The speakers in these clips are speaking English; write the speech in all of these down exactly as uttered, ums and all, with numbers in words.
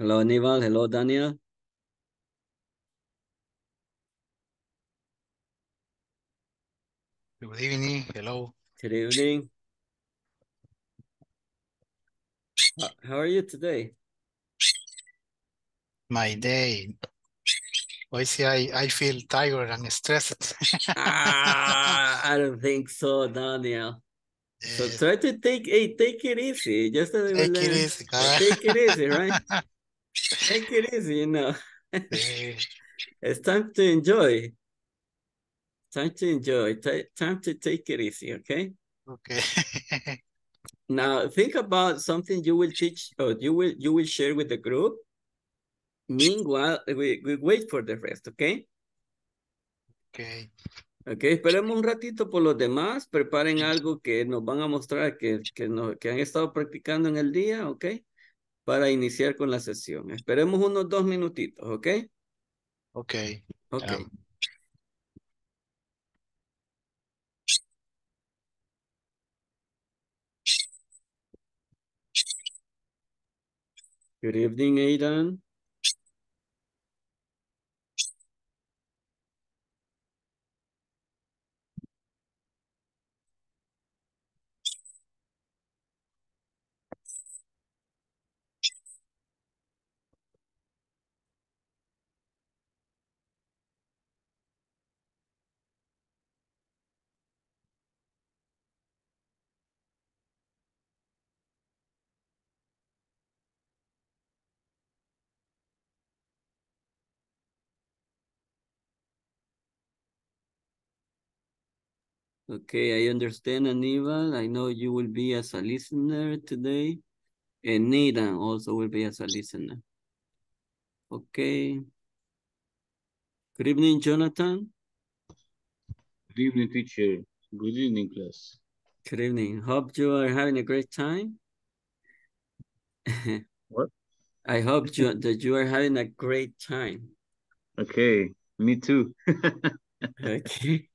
Hello, Nival. Hello, Daniel. Good evening. Hello. Good evening. How are you today? My day. Well, see, I, I feel tired and stressed. ah, I don't think so, Daniel. Yeah. So try to take hey, take it easy. Just take it learn. easy. Take it easy, right? Take it easy, you know. It's time to enjoy. Time to enjoy. T time to take it easy, okay? Okay. Now think about something you will teach or you will you will share with the group. Meanwhile, we, we wait for the rest, okay? Okay. Okay, esperemos un ratito por los demás. Preparen algo que nos van a mostrar que, que, nos, que han estado practicando en el día, okay? Para iniciar con la sesión. Esperemos unos dos minutitos, okay? Okay. Okay. Um... Good evening, Aidan. Okay, I understand, Aníbal. I know you will be as a listener today. And Nathan also will be as a listener. Okay. Good evening, Jonathan. Good evening, teacher. Good evening, class. Good evening. Hope you are having a great time. What? I hope you, that you are having a great time. Okay, me too. Okay.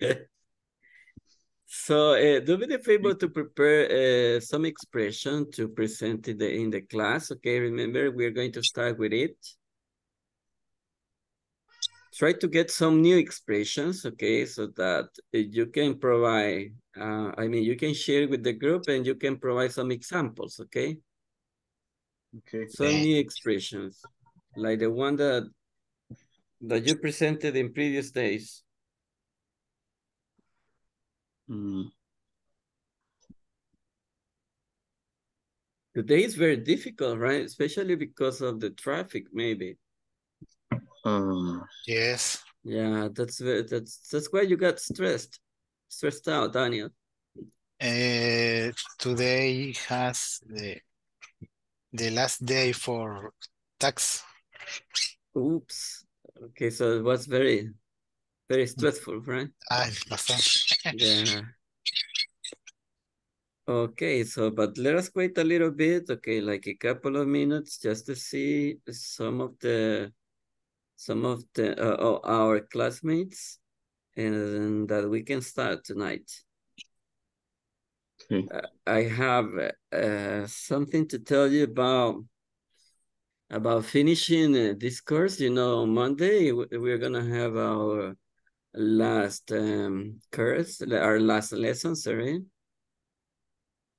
So uh, do me the favor to prepare uh, some expression to present in the, in the class. Okay, remember, we're going to start with it. Try to get some new expressions, okay, so that you can provide, uh, I mean, you can share with the group and you can provide some examples, okay? Okay. Some new expressions, like the one that, that you presented in previous days. Mm. Today is very difficult, right? Especially because of the traffic, maybe. Um. Yes. Yeah, that's that's that's why you got stressed, stressed out, Daniel. Uh, today has the the last day for tax. Oops. Okay, so it was very. Very stressful, right? Yeah. Okay, so, but let us wait a little bit, okay, like a couple of minutes just to see some of the, some of the, uh, our classmates and that we can start tonight. Hmm. Uh, I have uh, something to tell you about about finishing uh, this course. You know, on Monday, we're going to have our last um course, our last lesson, sorry.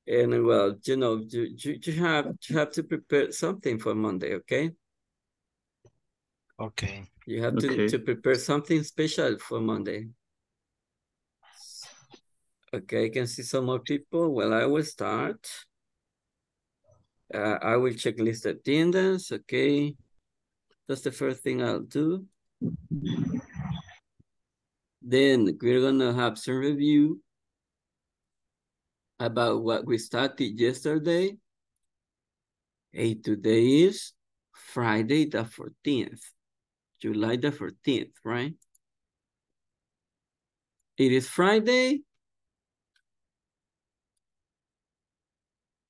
And well, you know, you, you, you have you have to prepare something for Monday, okay? Okay. You have to, okay. to prepare something special for Monday. Okay, I can see some more people. Well, I will start. Uh, I will checklist attendance, okay? That's the first thing I'll do. Then we're gonna have some review about what we started yesterday. Hey, today is Friday the fourteenth, July the fourteenth, right? It is Friday.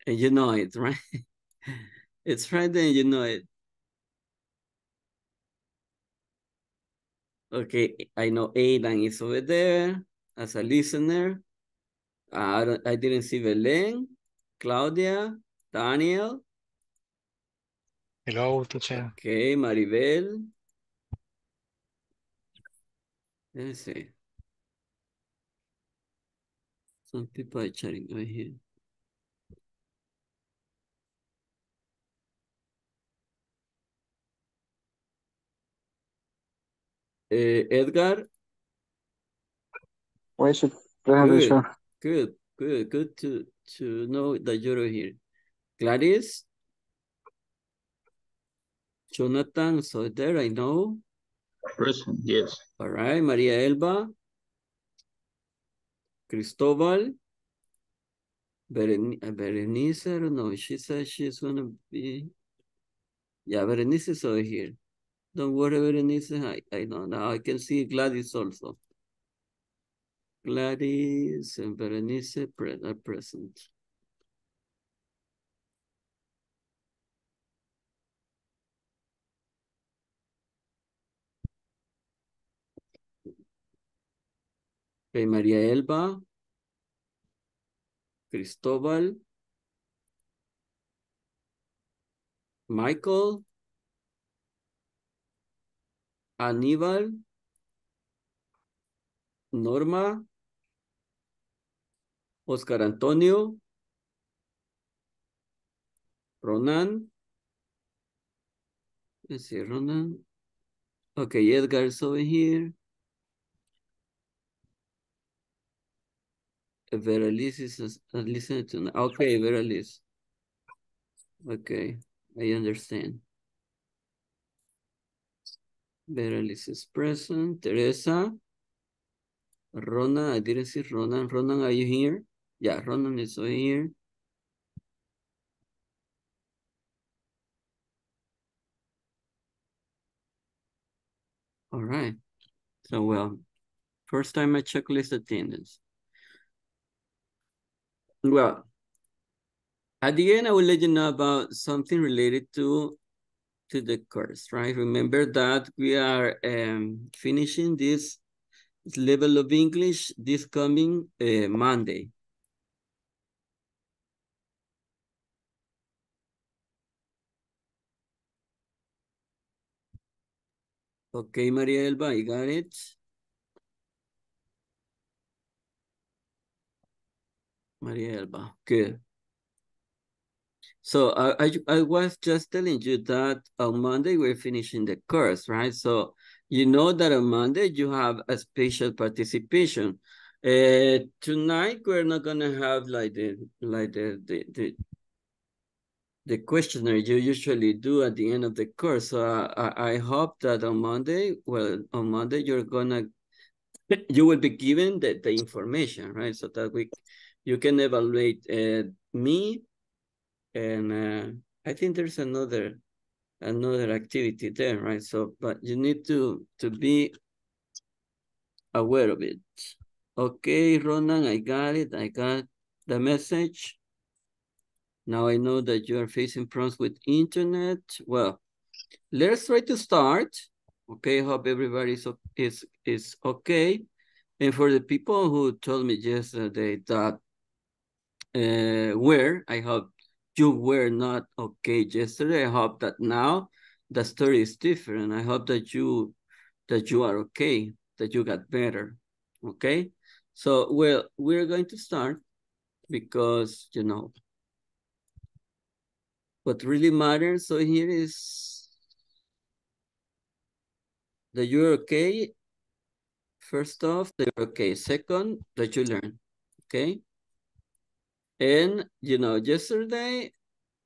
And you know it, right? It's Friday and you know it. Okay, I know Aidan is over there as a listener. Uh, I, don't, I didn't see Belen, Claudia, Daniel. Hello, teacher. Okay, Maribel. Let's see. Some people are chatting over here. Uh, Edgar? Why should presentation? Good, good, good to, to know that you're here. Gladys? Jonathan, so there I know. Present, yes. All right, Maria Elba. Cristobal. Beren Berenice, I don't know. She says she's going to be... Yeah, Berenice is over here. Don't worry, Berenice. I, I don't know. I can see Gladys also. Gladys and Berenice are present. Okay, Maria Elba, Cristobal, Michael, Aníbal, Norma, Oscar Antonio, Ronan, let's see, Ronan, okay, Edgar's over here. Vera Liz is listening to. Okay, Vera Liz. Okay, I understand. Berylis is present. Teresa. Rhona, I didn't see Ronan. Ronan, are you here? Yeah, Ronan is over here. All right. So, well, first time I checklist attendance. Well, at the end, I will let you know about something related to, to the course, right? Remember that we are um, finishing this level of English this coming uh, Monday. Okay, Maria Elba, you got it? Maria Elba, good. So uh, I, I was just telling you that on Monday we're finishing the course, right? So you know that on Monday you have a special participation. Uh, tonight we're not gonna have like the like the the the, the questionnaire you usually do at the end of the course. So I, I hope that on Monday, well, on Monday you're gonna you will be given the, the information, right? So that we. You can evaluate uh, me, and uh, I think there's another another activity there, right? So, but you need to to be aware of it. Okay, Ronan, I got it. I got the message. Now I know that you are facing problems with internet. Well, let's try to start. Okay, hope everybody is is okay. And for the people who told me yesterday that Uh, where I hope you were not okay yesterday. I hope that now the story is different. I hope that you that you are okay, that you got better. Okay, so well, we're going to start because you know what really matters. So here is that you're okay. First off, that you're okay. Second, that you learn. Okay. And, you know, yesterday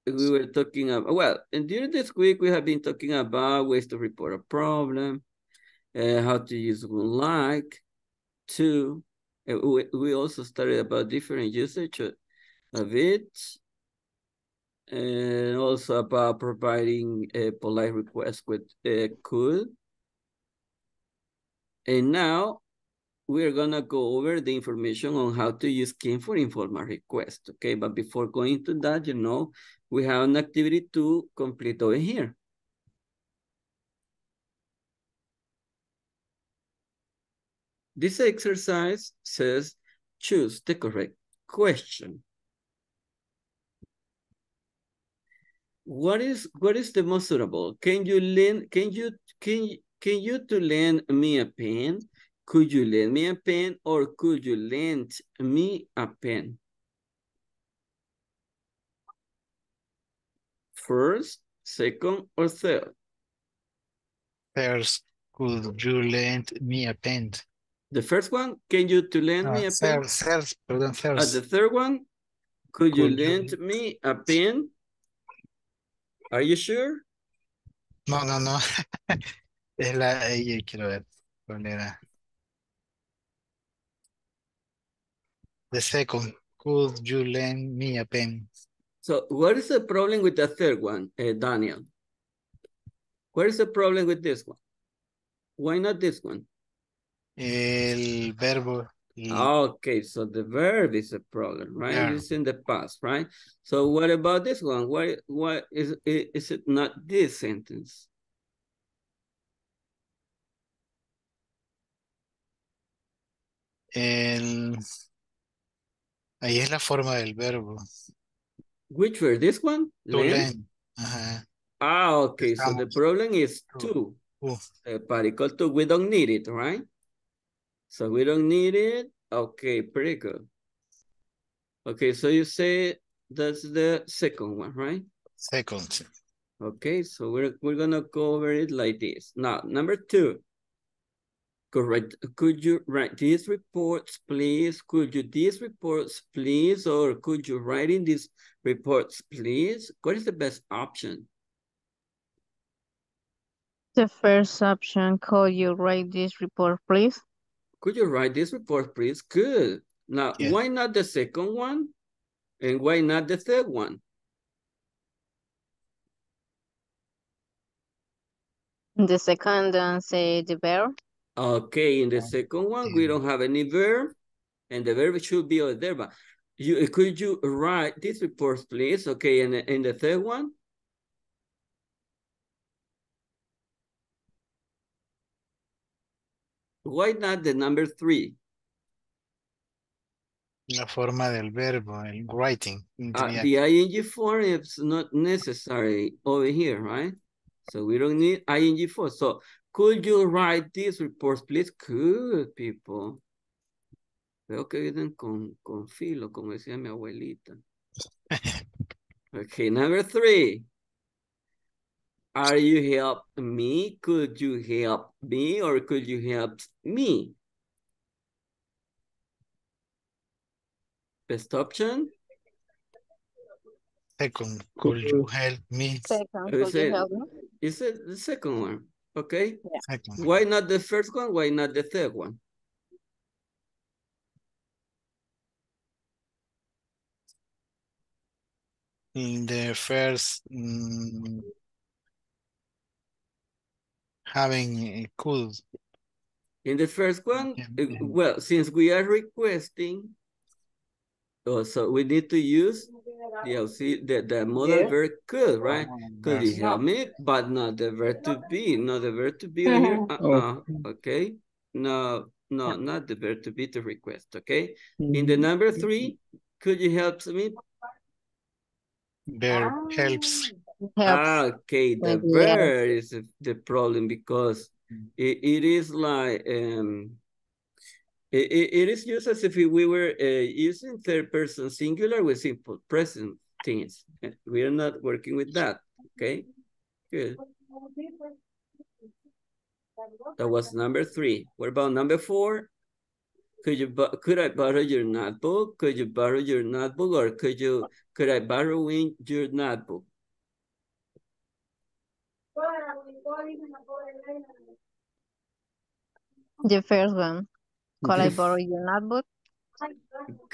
we were talking about, well, and during this week we have been talking about ways to report a problem, uh, how to use would like to. Uh, we, we also started about different usage of it. And also about providing a polite request with uh, could. And now, we're gonna go over the information on how to use can for informal request, okay? But before going to that, you know, we have an activity to complete over here. This exercise says, choose the correct question. What is what is demonstrable? Can you lend? Can you can can you to lend me a pen? Could you lend me a pen, or could you lend me a pen? First, second, or third? First, could you lend me a pen? The first one, can you to lend uh, me a third, pen? Third, pardon, third. Uh, the third one, could, could you lend you... me a pen? Are you sure? No, no, no. Es la yo quiero ver cuál era. The second, could you lend me a pen? So what is the problem with the third one, uh, Daniel? What is the problem with this one? Why not this one? El verbo. Okay, so the verb is a problem, right? Yeah. It's in the past, right? So what about this one? Why, why is, is it not this sentence? El... Ahí es la forma del verbo. Which verb? This one? Lend. Uh-huh. Ah, okay. Estamos. So the problem is to. The particle to. We don't need it, right? So we don't need it. Okay, pretty good. Okay, so you say that's the second one, right? Second. Okay, so we're we're gonna go over it like this. Now, number two. Correct. Could you write these reports, please? Could you these reports, please? Or could you write in these reports, please? What is the best option? The first option, could you write this report, please? Could you write this report, please? Good. Now, yeah. Why not the second one? And why not the third one? The second one, say the verb. Okay, in the second one, we don't have any verb, and the verb should be over there. But you, could you write this report, please? Okay, and in the third one? Why not the number three? La forma del verbo, el writing. Uh, the I N G form is not necessary over here, right? So we don't need I N G form. So could you write these reports, please? Good, people. Veo que vienen con, con filo, como decía mi abuelita. Okay, number three. Are you help me? Could you help me? Or could you help me? Best option? Second, could you help me? Second, could you help me? Is it the second one? Okay. Yeah. Why not the first one? Why not the third one? In the first, um, having a cool. In the first one, yeah. Well, since we are requesting, oh, so we need to use yeah, see, the, the modal yeah. verb could, right? Could you help me? But not the verb to be, not the verb to be right here. Uh -uh. Okay. No, no, not the verb to be, the request, okay? In the number three, could you help me? Verb helps. helps. Okay, the verb is the problem because it, it is like... um. It, it, it is used as if we were uh, using third person singular with simple present tense. We are not working with that. Okay, good. That was number three. What about number four? Could you could I borrow your notebook? Could you borrow your notebook, or could you could I borrow in your notebook? The first one. Could I borrow your notebook?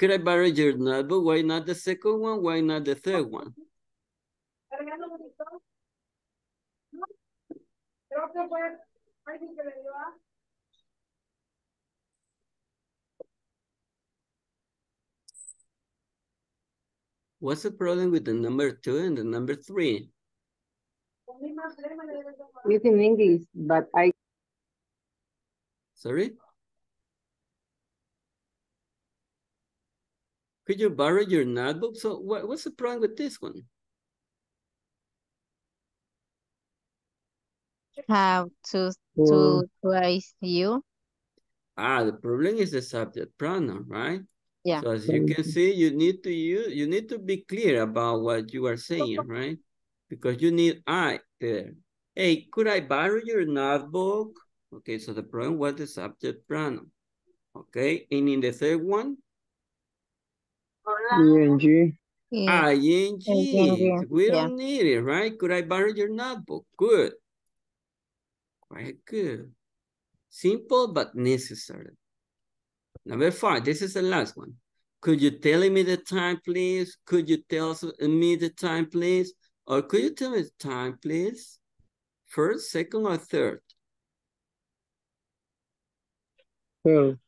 Could I borrow your notebook? Why not the second one? Why not the third one? What's the problem with the number two and the number three? It's in English, but I... Sorry? Could you borrow your notebook? So what, what's the problem with this one? have to, to praise you. Ah, the problem is the subject pronoun, right? Yeah. So as you can see, you need to use, you need to be clear about what you are saying, right? Because you need I there. Hey, could I borrow your notebook? Okay, so the problem was the subject pronoun. Okay, and in the third one, ing. Yeah. ing. Yeah. We don't yeah. need it, right? Could I borrow your notebook? Good. Quite good. Simple but necessary. Number five, this is the last one. Could you tell me the time, please? Could you tell me the time, please? Or could you tell me the time, please? First, second, or third? Third.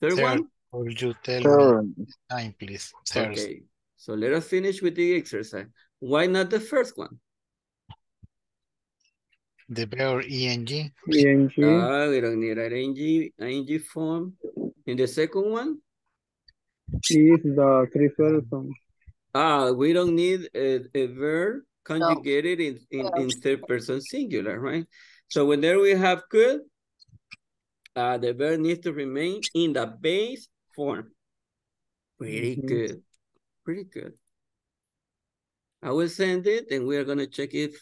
Third one? Could you tell third. me the time, please? Third. Okay, so let us finish with the exercise. Why not the first one? The verb ing. ing. Ah, we don't need an ing, ing form. And the second one? Is the three person. Ah, we don't need a, a verb conjugated no. in, in, in third person singular, right? So whenever we have could, uh, the verb needs to remain in the base form. Pretty mm-hmm. good. Pretty good. I will send it and we are going to check if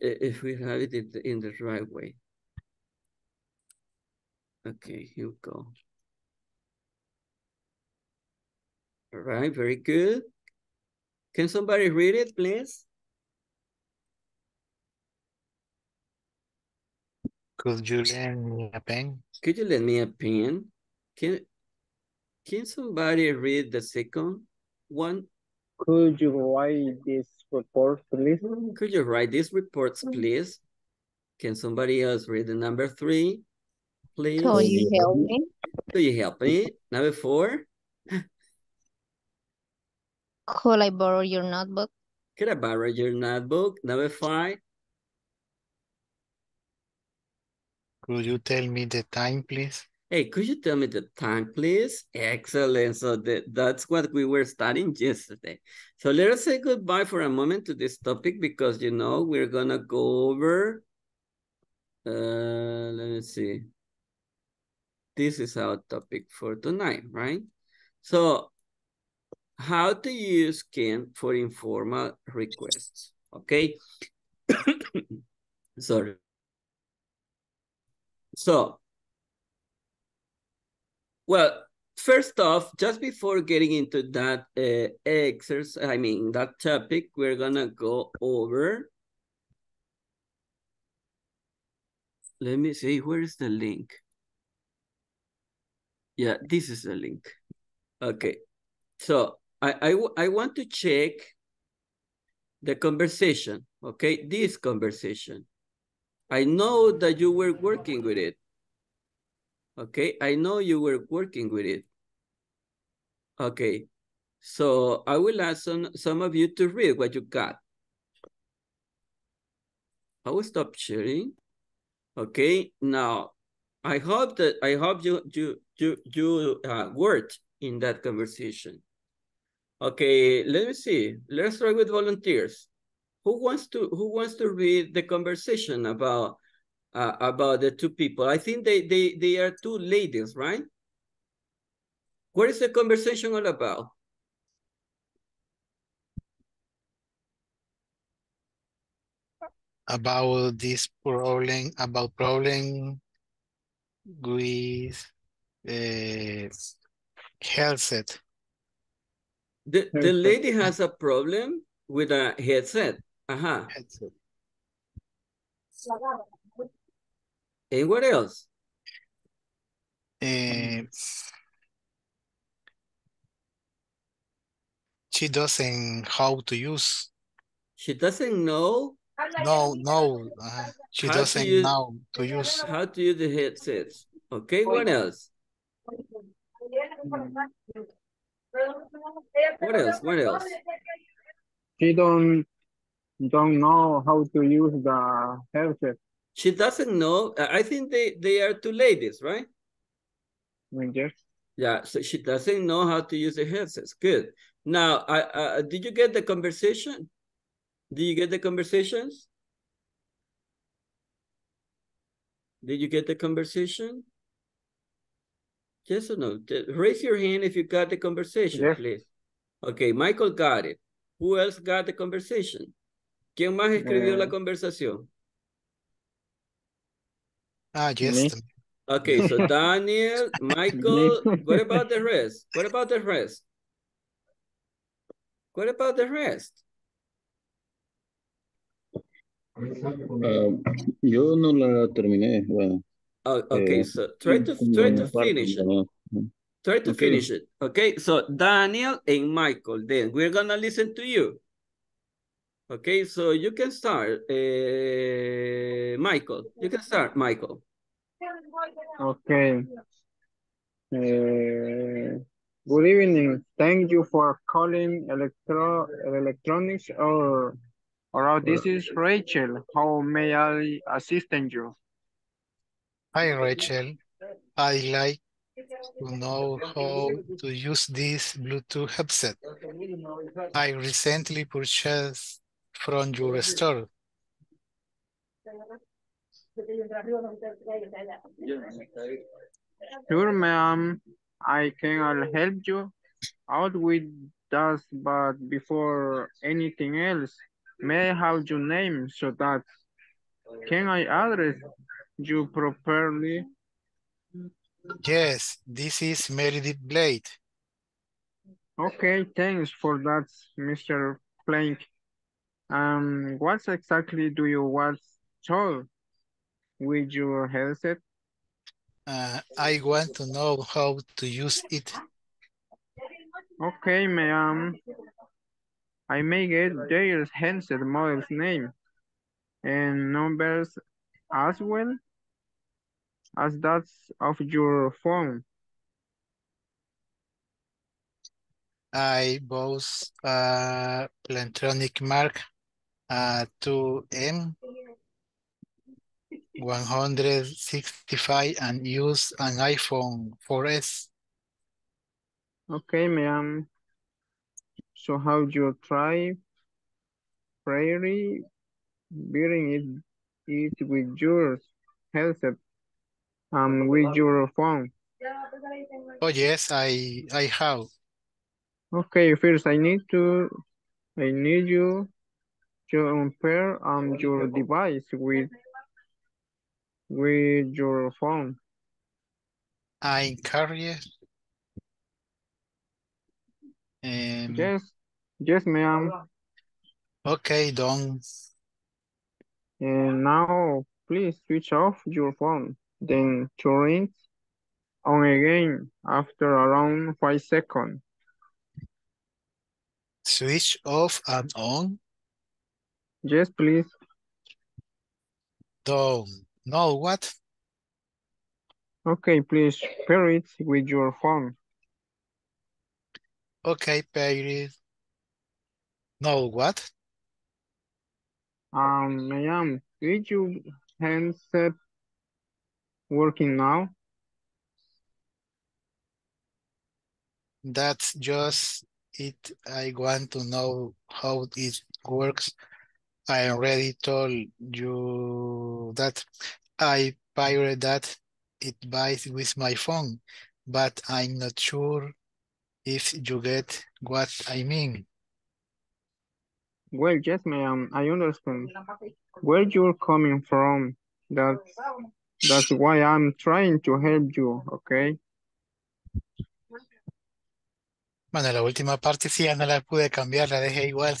if we have it in the, in the right way. Okay, here we go. All right, very good. Can somebody read it, please? Could you lend me a pen? Could you lend me a pen? Can, can somebody read the second one? Could you write this report, please? Could you write these reports, please? Can somebody else read the number three, please? Could you help me? Could you help me? Number four? Could I borrow your notebook? Could I borrow your notebook? Number five? Could you tell me the time, please? Hey, could you tell me the time, please? Excellent. So the, that's what we were studying yesterday. So let us say goodbye for a moment to this topic because, you know, we're going to go over. Uh, let me see. This is our topic for tonight, right? So how to use can for informal requests, okay? Sorry. So. Well, first off, just before getting into that uh, exercise, I mean, that topic, we're gonna go over. Let me see, where is the link? Yeah, this is the link. Okay, so I, I, I want to check the conversation, okay? This conversation. I know that you were working with it. Okay, I know you were working with it. Okay, so I will ask some, some of you to read what you got. I will stop sharing. Okay, now I hope that I hope you you you you uh, worked in that conversation. Okay, let me see. Let's try with volunteers. Who wants to who wants to read the conversation about? Uh, about the two people. I think they, they, they are two ladies, right? What is the conversation all about? About this problem, about problem with uh, headset. The, the lady has a problem with a headset. Uh-huh. Headset. And what else? Uh, she doesn't how to use. She doesn't know? No, no. Uh, she how doesn't to use, know to use. How to use the headsets. Okay, what else? What else? What else? She don't, don't know how to use the headset. She doesn't know. I think they, they are two ladies, right? Yes. Yeah, so she doesn't know how to use the headsets. Good. Now, I, uh, did you get the conversation? Did you get the conversations? Did you get the conversation? Yes or no? Raise your hand if you got the conversation, yes. Please. Okay, Michael got it. Who else got the conversation? ¿Quién más escribió uh, la conversación? Ah, uh, yes. Okay, so Daniel, Michael, what about the rest? What about the rest? What about the rest? Uh, yo no la terminé. Bueno. Oh, okay, so try to try to finish it. Try to okay. finish it. Okay, so Daniel and Michael, then we're gonna listen to you. Okay, so you can start, uh, Michael. You can start, Michael. Okay. Uh, good evening. Thank you for calling Electro Electronics. Or, or this is Rachel. How may I assist you? Hi, Rachel. I like to know how to use this Bluetooth headset. I recently purchased from your store. Sure, ma'am. I can help you out with that, but before anything else, may I have your name so that can I address you properly? Yes, this is Meredith Blade. Okay, thanks for that, Mister Plank. Um, what exactly do you want told with your headset? Uh, I want to know how to use it. Okay, ma'am. I may get their headset model's name and numbers as well as that of your phone. I bought a Plantronics Mark uh, two M one sixty-five and used an iPhone four S. Okay, ma'am. So how do you try prairie bearing it, it with your headset? Um, with your phone. Oh yes, I I have. Okay, first I need to I need you to unpair um your device with with your phone. I carry it. Um, yes, yes, ma'am. Okay, done. And now please switch off your phone. Then turn it on again after around five seconds. Switch off and on? Yes, please. Don't know what? Okay, please pair it with your phone. Okay, pair it. Know what? Um, ma'am, did you handset working now? That's just it. I want to know how it works. I already told you that I paired that device with my phone, but I'm not sure if you get what I mean. Well, yes, ma'am, I understand where you're coming from. That That's why I'm trying to help you, okay? Bueno, la última parte sí, ya no la pude cambiar, la dejé igual.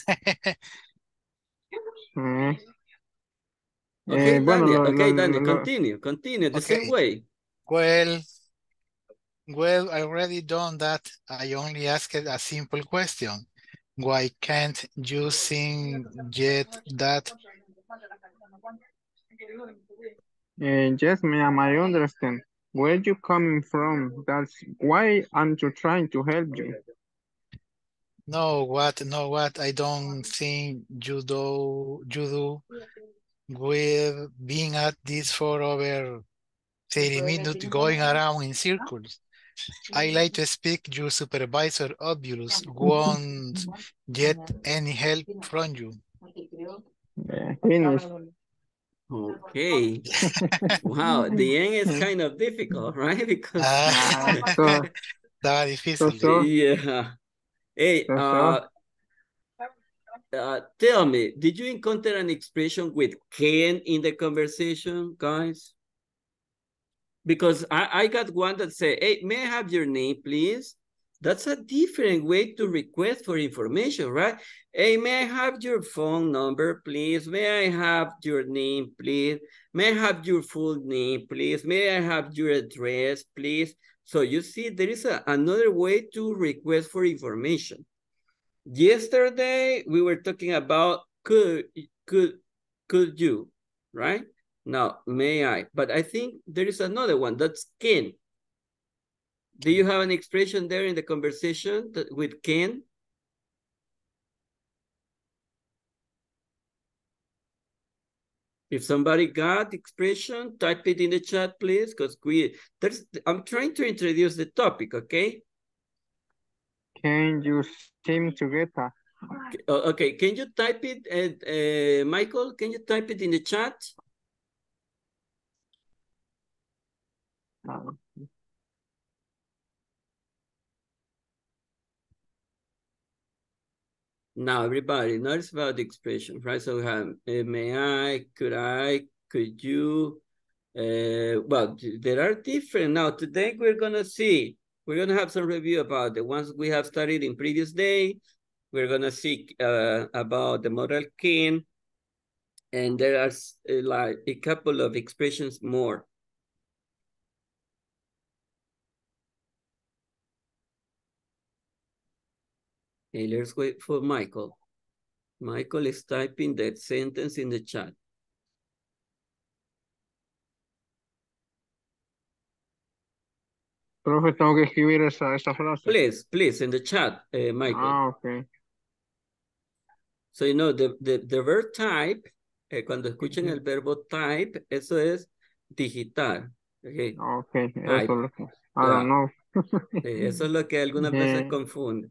mm. Okay, eh, Daniel, bueno, okay, lo, Daniel, lo, continue, continue the okay. same way. Well, well, I already done that. I only asked a simple question. Why can't you sing yet that? Uh, yes, ma'am, I understand where you're coming from. That's why I'm trying to help you. No, what, no, what, I don't think you do, you do. We've been at this for over thirty minutes going around in circles. I like to speak, your supervisor, obvious, won't get any help from you. Yeah, Okay. Wow, the end is kind of difficult, right? Because ah, so, estaba difícil. So, yeah. Hey, so, uh, uh, tell me, did you encounter an expression with can in the conversation, guys? Because I, I got one that said, hey, may I have your name, please? That's a different way to request for information, right? Hey, may I have your phone number, please? May I have your name, please? May I have your full name, please? May I have your address, please? So you see, there is a, another way to request for information. Yesterday, we were talking about could, could, could you, right? Now, may I? But I think there is another one, that's can. Do you have an expression there in the conversation that, with can? If somebody got expression, type it in the chat, please, because we there's I'm trying to introduce the topic, okay? Can you seem to get that? Okay, okay. Can you type it, at, uh, Michael? Can you type it in the chat? No. Now, everybody, notice about the expression, right? So we have, may I, could I, could you? Uh, well, there are different. Now, today we're going to see, we're going to have some review about the ones we have studied in previous day. We're going to see uh, about the modal can. And there are uh, like a couple of expressions more. Okay, let's wait for Michael. Michael is typing that sentence in the chat. Profe, tengo que escribir esa, esa frase. Please, please, in the chat, uh, Michael. Ah, okay. So, you know, the, the, the verb type, eh, cuando escuchen mm-hmm. el verbo type, eso es digitar. Okay, okay. Eso lo que, I yeah. don't know. Eso es lo que algunas yeah. veces confunde.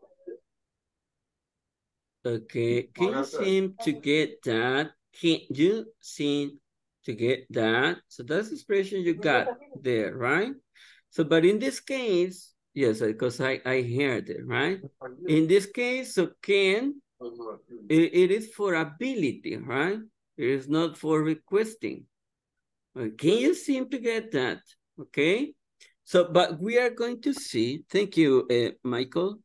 Okay, can you seem to get that? Can you seem to get that? So that's the expression you got there, right? So, but in this case, yes, because I, I heard it, right? In this case, so can, it, it is for ability, right? It is not for requesting. Can you seem to get that? Okay. So, but we are going to see, thank you, uh, Michael.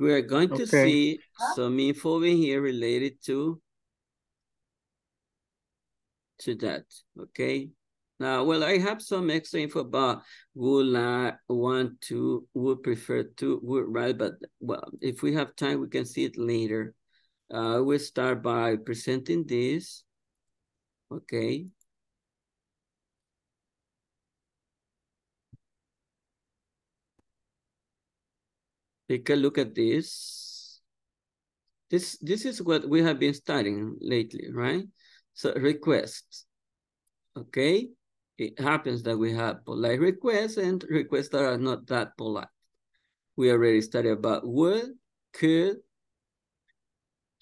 We are going to okay. see some info in here related to, to that, okay? Now, well, I have some extra info about would I want to, would prefer to, would rather, but well, if we have time, we can see it later. Uh, we'll start by presenting this, okay? Take a look at this. This this is what we have been studying lately, right? So requests, okay? It happens that we have polite requests and requests that are not that polite. We already studied about would, could,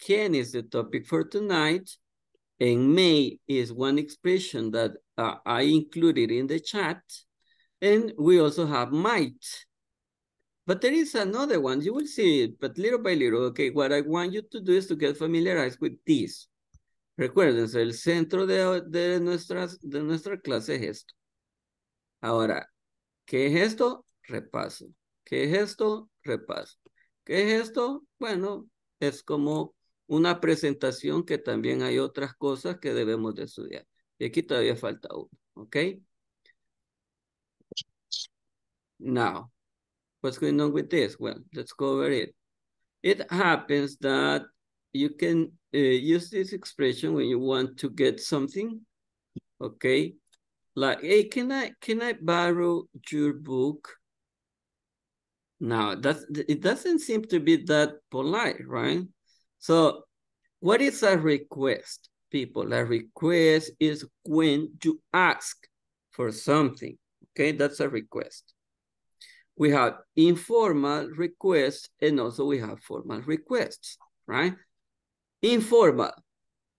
can is the topic for tonight, and may is one expression that uh, I included in the chat, and we also have might. But there is another one, you will see it, but little by little, okay, what I want you to do is to get familiarized with this. Recuérdense, el centro de, de, nuestras, de nuestra clase es esto. Ahora, ¿qué es esto? Repaso. ¿Qué es esto? Repaso. ¿Qué es esto? Bueno, es como una presentación que también hay otras cosas que debemos de estudiar. Y aquí todavía falta uno, ¿ok? Now. What's going on with this? Well, let's go over it. It happens that you can uh, use this expression when you want to get something, okay? Like, hey, can I can I borrow your book? Now, that's, it doesn't seem to be that polite, right? So what is a request, people? A request is when you ask for something, okay? That's a request. We have informal requests, and also we have formal requests, right? Informal.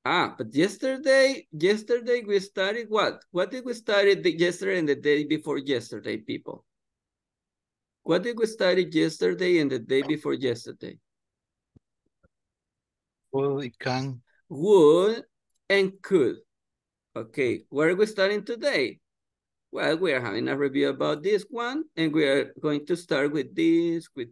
Ah, but yesterday, yesterday we started what? What did we study yesterday and the day before yesterday, people? What did we study yesterday and the day before yesterday? Well, we can. Would and could. Okay, what are we studying today? Well, we are having a review about this one, and we are going to start with this, with,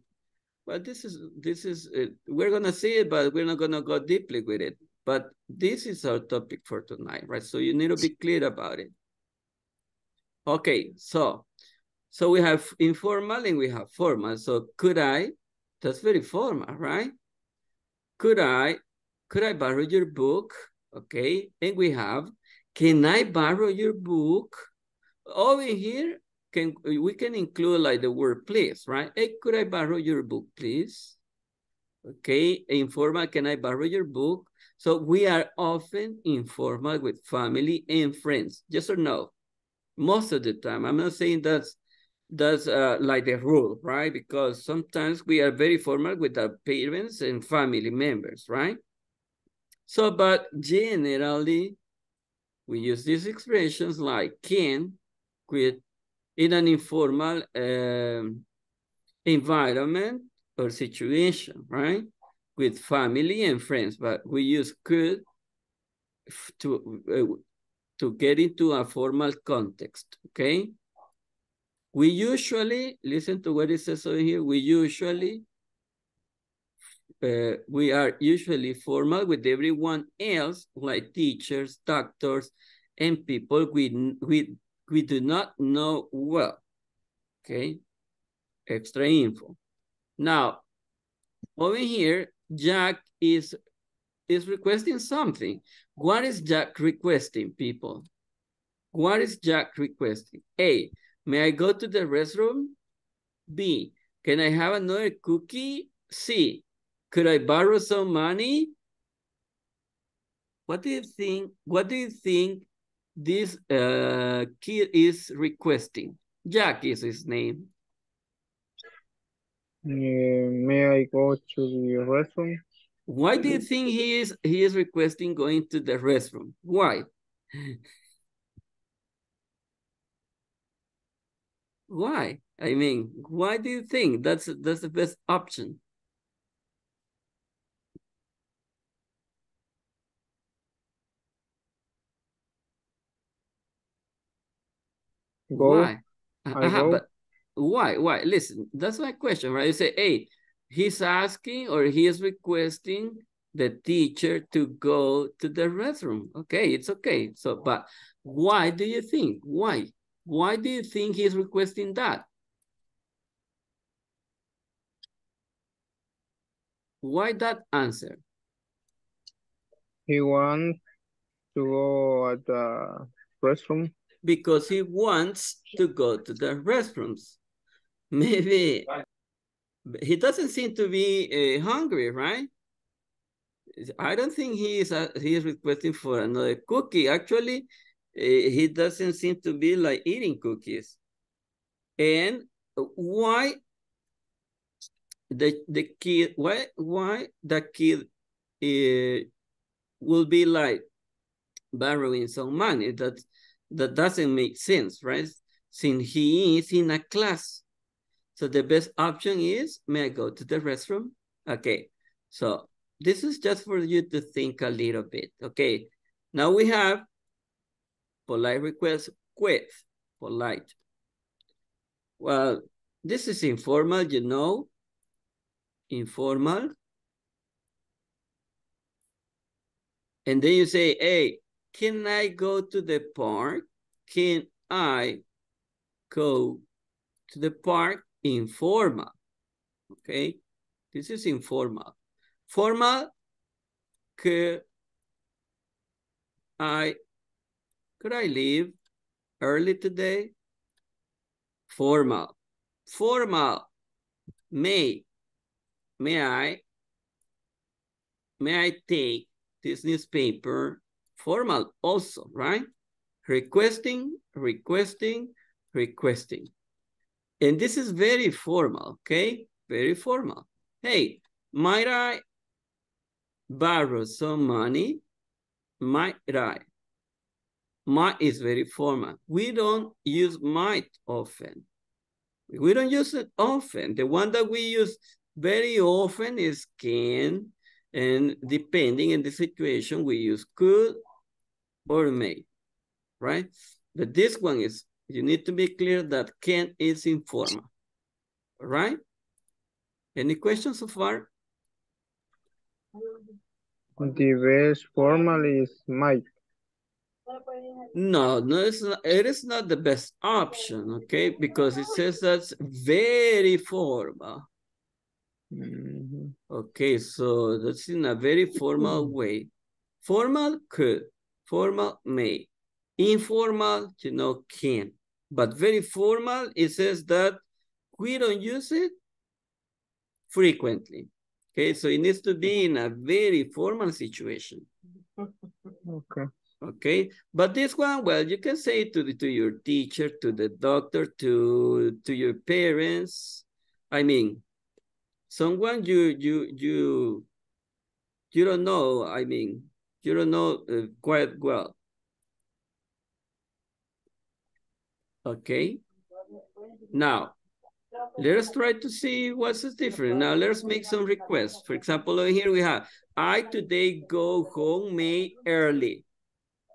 well, this is, this is, uh, we're gonna see it, but we're not gonna go deeply with it. But this is our topic for tonight, right? So you need to be clear about it. Okay, so so we have informal and we have formal. So could I, that's very formal, right? Could I, could I borrow your book? Okay, and we have, can I borrow your book? Over here, can we can include like the word please, right? Hey, could I borrow your book, please? Okay, informal, can I borrow your book? So we are often informal with family and friends, yes or no? Most of the time, I'm not saying that's, that's uh, like the rule, right? Because sometimes we are very formal with our parents and family members, right? So, but generally, we use these expressions like can, quit, in an informal um, environment or situation, right? With family and friends, but we use could to, uh, to get into a formal context, okay? We usually, listen to what it says over here, we usually, uh, we are usually formal with everyone else, like teachers, doctors, and people we, we, we do not know well, okay? Extra info. Now, over here, Jack is, is requesting something. What is Jack requesting, people? What is Jack requesting? A, may I go to the restroom? B, can I have another cookie? C, could I borrow some money? What do you think, what do you think this uh, kid is requesting? Jack is his name. Uh, may I go to the restroom? Why do you think he is he is requesting going to the restroom? Why? Why? I mean, why do you think that's that's the best option? Go. Why? I Aha, go. But Why? Why? Listen, that's my question, right? You say, hey, he's asking or he is requesting the teacher to go to the restroom. Okay, it's okay. So, but why do you think? Why? Why do you think he's requesting that? Why that answer? He wants to go at the restroom. Because he wants to go to the restrooms. Maybe he doesn't seem to be uh, hungry, right? I don't think he is, uh, he is requesting for another cookie. Actually, uh, he doesn't seem to be like eating cookies. And why the the kid? Why why the kid uh, will be like borrowing some money? That that doesn't make sense, right? Since he is in a class. So the best option is, may I go to the restroom? Okay, so this is just for you to think a little bit, okay? Now we have polite request, quit, polite. Well, this is informal, you know, informal. And then you say, hey, can I go to the park? Can I go to the park? Informal, okay? This is informal. Formal, could I, could I leave early today? Formal, formal, may, may I, may I take this newspaper? Formal also, right? Requesting, requesting, requesting. And this is very formal, okay? Very formal. Hey, might I borrow some money? Might I? Might is very formal. We don't use might often. We don't use it often. The one that we use very often is can, and depending on the situation, we use could or may, right? But this one is, you need to be clear that can is informal, all right? Any questions so far? The best formal is might. No, no, it's not, it is not the best option, okay? Because it says that's very formal. Mm-hmm. Okay, so that's in a very formal way. Formal could, formal may. Informal, you know, can. But very formal, it says that we don't use it frequently. Okay, so it needs to be in a very formal situation. Okay. Okay, but this one, well, you can say to the, to your teacher, to the doctor, to to your parents. I mean, someone you you you you don't know. I mean, you don't know uh, quite well. Okay. Now, let us try to see what's different. Now, let's make some requests. For example, over here we have, I today go home may early.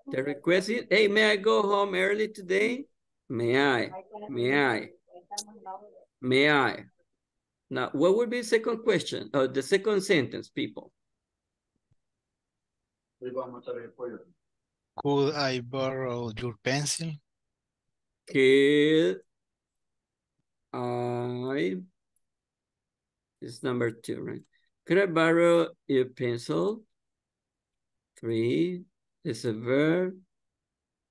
The request is, hey, may I go home early today? May I? May I? May I? Now, what would be the second question? Uh, the second sentence, people. Could I borrow your pencil? Could I? It's number two, right? Could I borrow your pencil? Three. It's a verb.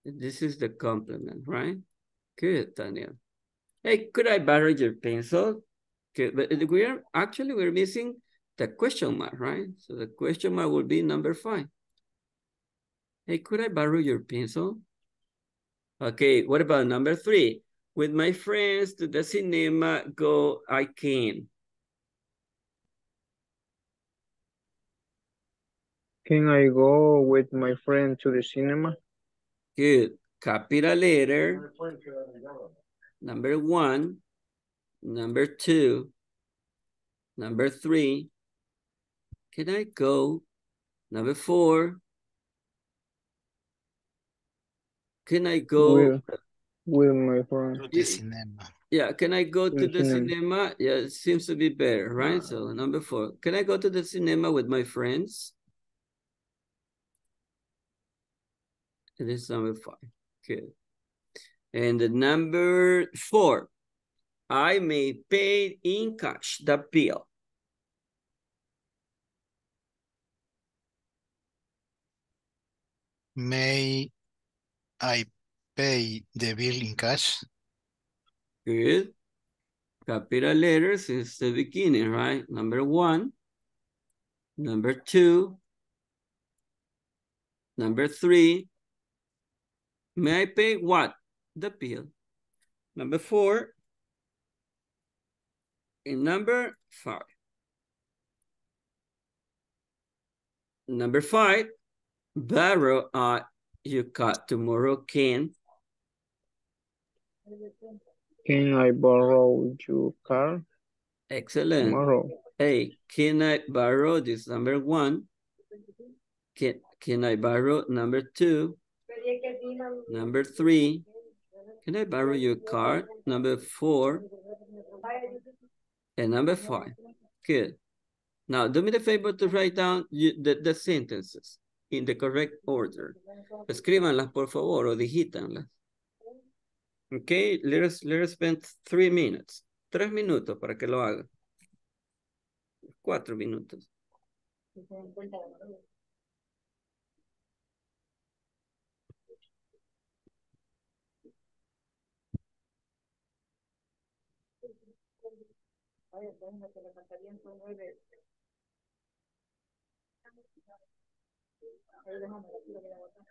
This is the complement, right? Good, Daniel. Hey, could I borrow your pencil? Okay, but we are actually we're missing the question mark, right? So the question mark would be number five. Hey, could I borrow your pencil? Okay, what about number three? With my friends to the cinema, go I can. Can I go with my friend to the cinema? Good. Capital letter. Number one. Number two. Number three. Can I go? Number four. Can I go? With, with my friend. To the cinema. Yeah, can I go to the cinema? Yeah, it seems to be better, right? So number four. Can I go to the cinema with my friends? This is number five, good. And the number four, I may pay in cash the bill. May I pay the bill in cash? Good. Capital letters since the beginning, right? Number one, number two, number three, may I pay what? The bill. Number four. And number five. Number five. Borrow uh, your car tomorrow. Can. Can I borrow your car? Excellent. Tomorrow. Hey, can I borrow this? Number one. Can, can I borrow number two? Number three, can I borrow your card? Number four, and number five. Good. Now, do me the favor to write down you, the, the sentences in the correct order. Escríbanlas, por favor, o digítanlas. Okay, let us, let us spend three minutes. Tres minutos para que lo hagan. Cuatro minutos. Oye, pues no se le faltarían por nueve. Ahí déjame la tiro que la botar.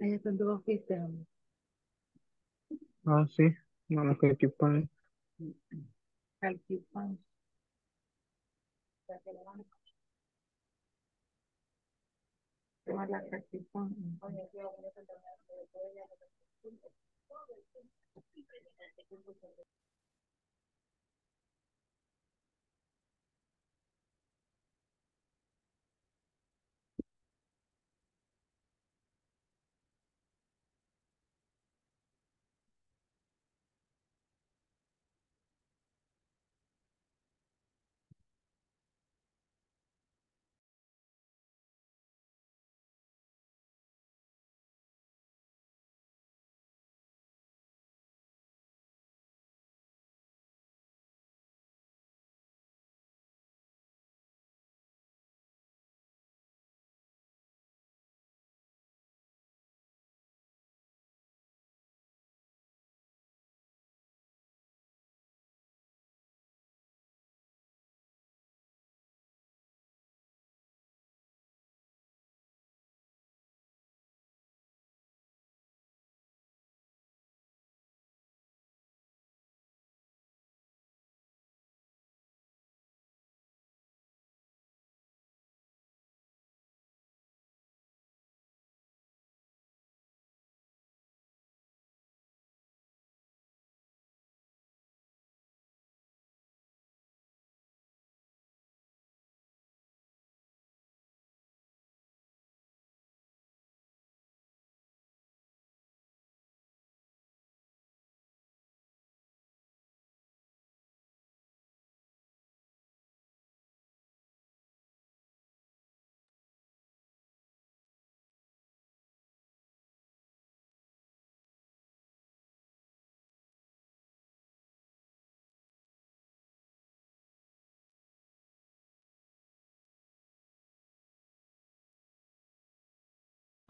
Ahí están todos pistas. Ah, sí. No, no, que chupan. Al chupan. Tomar la chupan.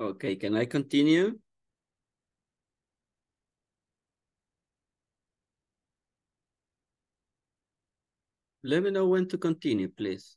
Okay, can I continue? Let me know when to continue, please.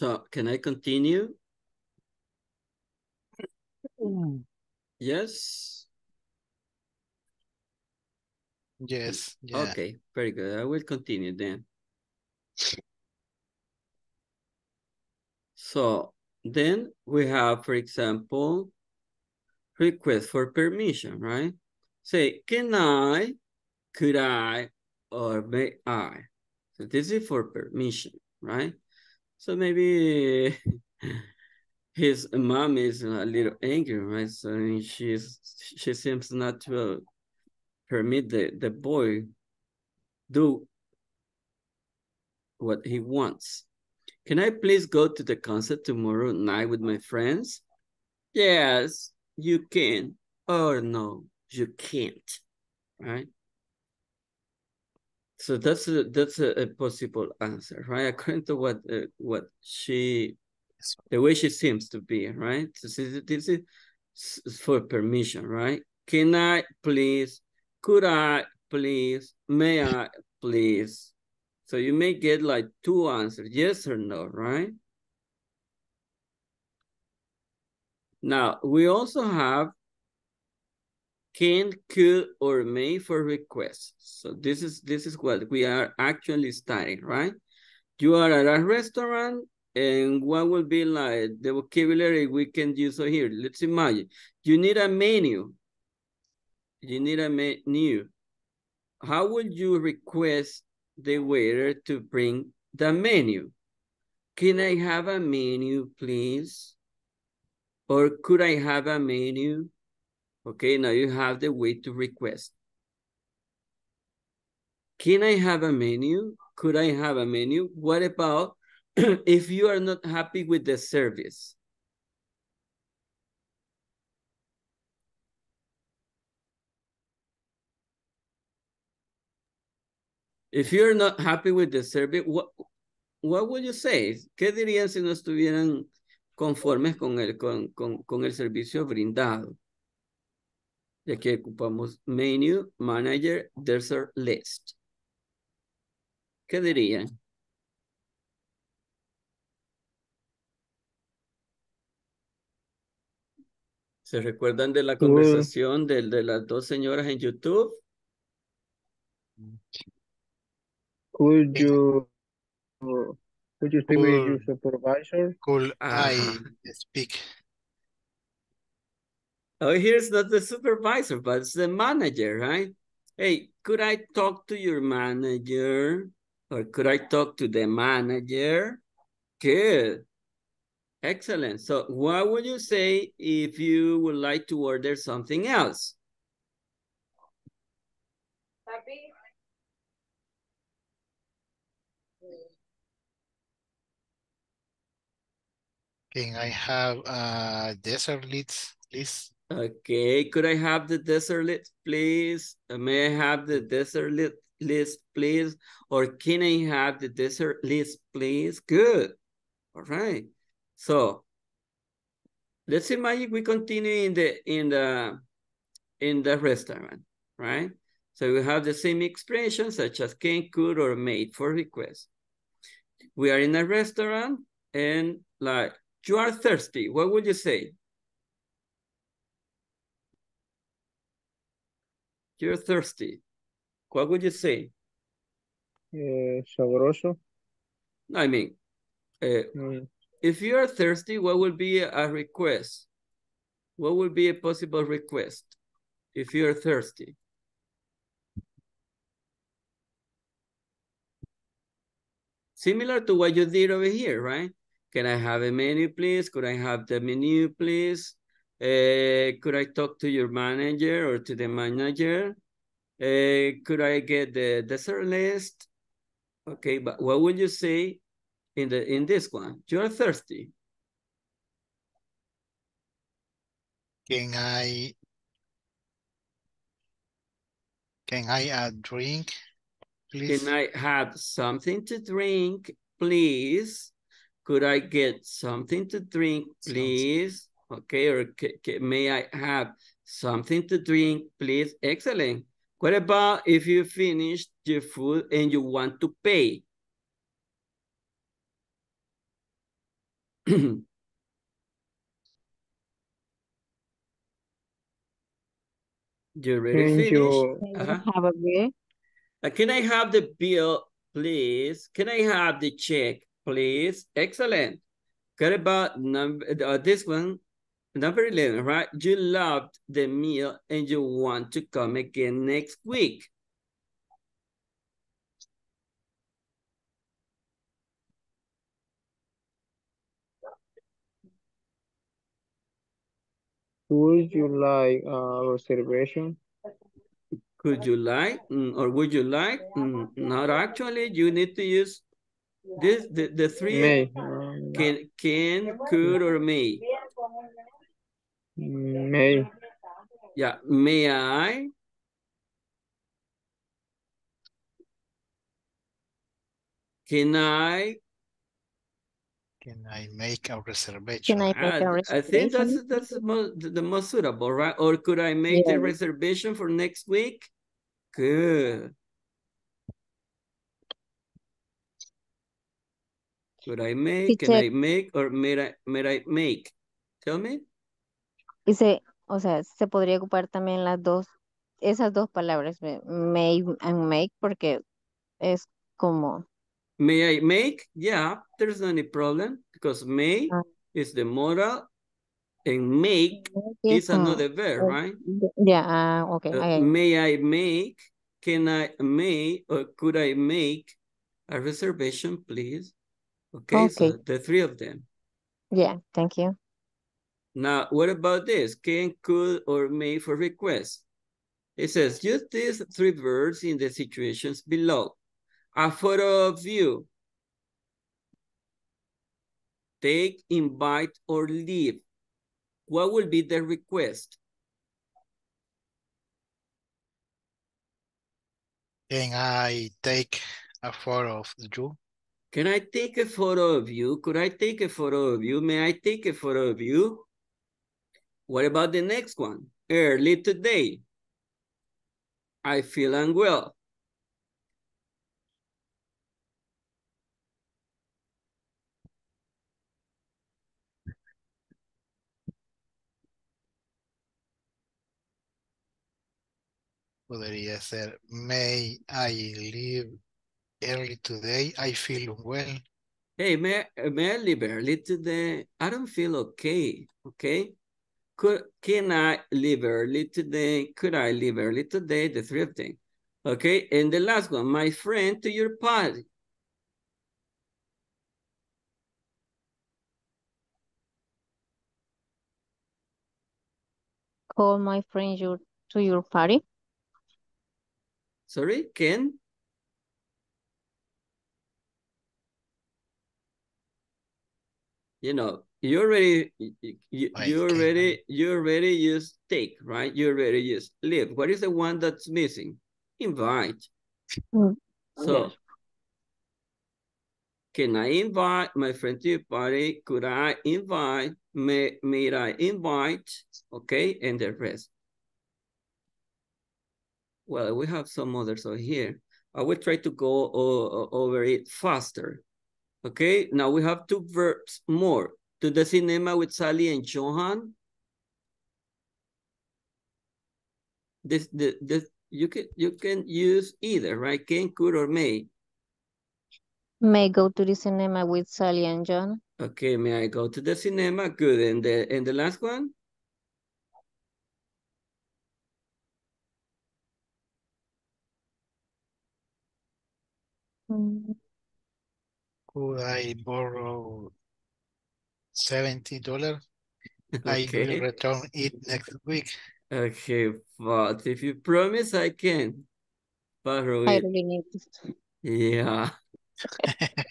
So, can I continue? Mm. Yes? Yes. Yeah. Okay, very good. I will continue then. So, then we have, for example, request for permission, right? Say, can I, could I, or may I? So, this is for permission, right? So maybe his mom is a little angry, right? So she's, she seems not to permit the, the boy do what he wants. Can I please go to the concert tomorrow night with my friends? Yes, you can. Or no, you can't, right? So that's a, that's a, a possible answer, right? According to what uh, what she, the way she seems to be, right? So this is for permission, right? Can I please? Could I please? May I please. So you may get like two answers, yes or no, right? Now, we also have can, could, or may for requests. So this is, this is what we are actually studying, right? You are at a restaurant, and what will be like the vocabulary we can use here? Let's imagine, you need a menu. You need a menu. How would you request the waiter to bring the menu? Can I have a menu, please? Or could I have a menu? Okay, now you have the way to request. Can I have a menu? Could I have a menu? What about if you are not happy with the service? If you're not happy with the service, what, what would you say? ¿Qué dirían si no estuvieran conformes con el, con, con, con el servicio brindado? Y aquí ocupamos menu, manager, dessert list. ¿Qué dirían? ¿Se recuerdan de la conversación de, de las dos señoras en YouTube? Could you, could you speak could, with your supervisor? Could I speak? Oh, here's not the supervisor, but it's the manager, right? Hey, could I talk to your manager? Or could I talk to the manager? Good. Excellent. So what would you say if you would like to order something else? Happy. Can I have a dessert list, please? Okay, could I have the dessert list, please? May I have the dessert li list, please? Or can I have the dessert list, please? Good. All right. So let's imagine we continue in the in the in the restaurant, right? So we have the same expressions such as can, could, or may for request. We are in a restaurant and like you are thirsty, what would you say? You're thirsty. What would you say? Uh, sabroso. I mean, uh, mm. if you are thirsty, what would be a request? What would be a possible request if you are thirsty? Similar to what you did over here, right? Can I have a menu, please? Could I have the menu, please? Uh, could I talk to your manager or to the manager? Uh, could I get the dessert list? Okay, but what would you say in the in this one? You're thirsty. Can I can I uh, drink, please? Can I have something to drink, please? Could I get something to drink, please? Okay, or may I have something to drink, please? Excellent. What about if you finished your food and you want to pay? You already finished? Uh-huh. Have a beer? Uh, can I have the bill, please? Can I have the check, please? Excellent. What about number, uh, this one, number eleven, right? You loved the meal and you want to come again next week. Would you like a reservation? Could you like, mm, or would you like? Mm, not actually, you need to use This the, the three may. can can could or may. May. Yeah, may I? Can I? Can I make a reservation? Can I make a reservation? I think that's that's the most, the most suitable, right? Or could I make yeah. the reservation for next week? Good. Should I make? Can I make? Or may I, may I make? Tell me. Y se, o sea, se podría ocupar también las dos, esas dos palabras, may and make, porque es como... May I make? Yeah, there's no any problem, because may uh, is the modal, and make is another verb, right? Yeah, uh, okay. Uh, may I make? Can I make or could I make a reservation, please? Okay, okay, so the three of them. Yeah, thank you. Now, what about this? Can, could, or may for request? It says, use these three verbs in the situations below. A photo of you. Take, invite, or leave. What will be the request? Can I take a photo of you? Can I take a photo of you? Could I take a photo of you? May I take a photo of you? What about the next one? Early today. I feel unwell. Podría ser, may I leave early today? I feel unwell. Hey, may, may I leave early today? I don't feel okay, okay? Could, can I leave early today? Could I leave early today? The three of them, okay? And the last one, my friend to your party. Call my friend your, to your party. Sorry, can? You know, you already, you, you, you already, you already use take, right? You already use live. What is the one that's missing? Invite. Mm. So, yes. Can I invite my friend to your party? Could I invite? May, may I invite? Okay, and the rest. Well, we have some others over here. I will try to go over it faster. Okay, now we have two verbs more. To the cinema with Sally and Johan. This, this, this, you can you can use either, right? Can, could, or may. May go to the cinema with Sally and John. Okay, may I go to the cinema? Good. And the and the last one. Could I borrow seventy dollars? Okay. I will return it next week. Okay, but if you promise, I can borrow it. I really need it. Yeah.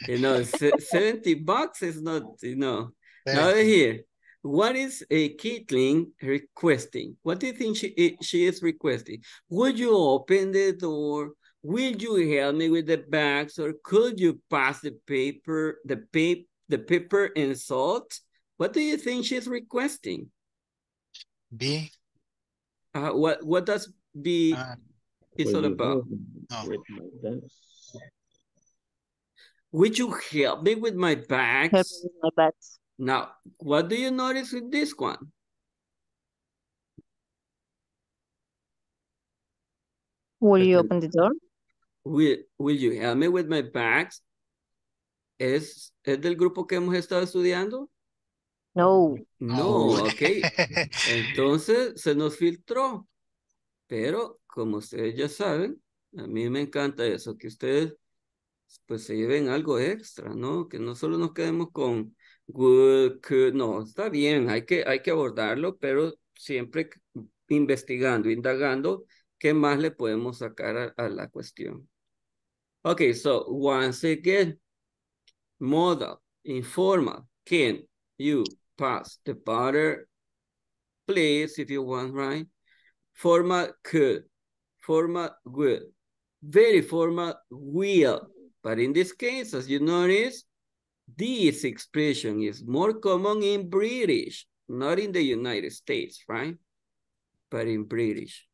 You know, seventy bucks is not, you know. Now here, what is a Caitlin requesting? What do you think she, she is requesting? Would you open the door? Will you help me with the bags, or could you pass the paper, the paper, the pepper and salt? What do you think she's requesting? B. Uh, what what does B uh, is all about? No. Would you help me with my bags? Help me with my bags. Now, what do you notice with this one? Will you open the door? Will, will you help me with my bags? ¿Es, ¿Es del grupo que hemos estado estudiando? No. No, ok. Entonces se nos filtró. Pero como ustedes ya saben, a mí me encanta eso, que ustedes pues se lleven algo extra, ¿no? Que no solo nos quedemos con would, could, no, está bien, hay que, hay que abordarlo, pero siempre investigando, indagando, ¿qué más le podemos sacar a, a la cuestión? Okay, so once again, modal, informal. Can you pass the butter, please, if you want, right? Formal, could. Formal, would. Very formal, will. But in this case, as you notice, this expression is more common in British, not in the United States, right? But in British.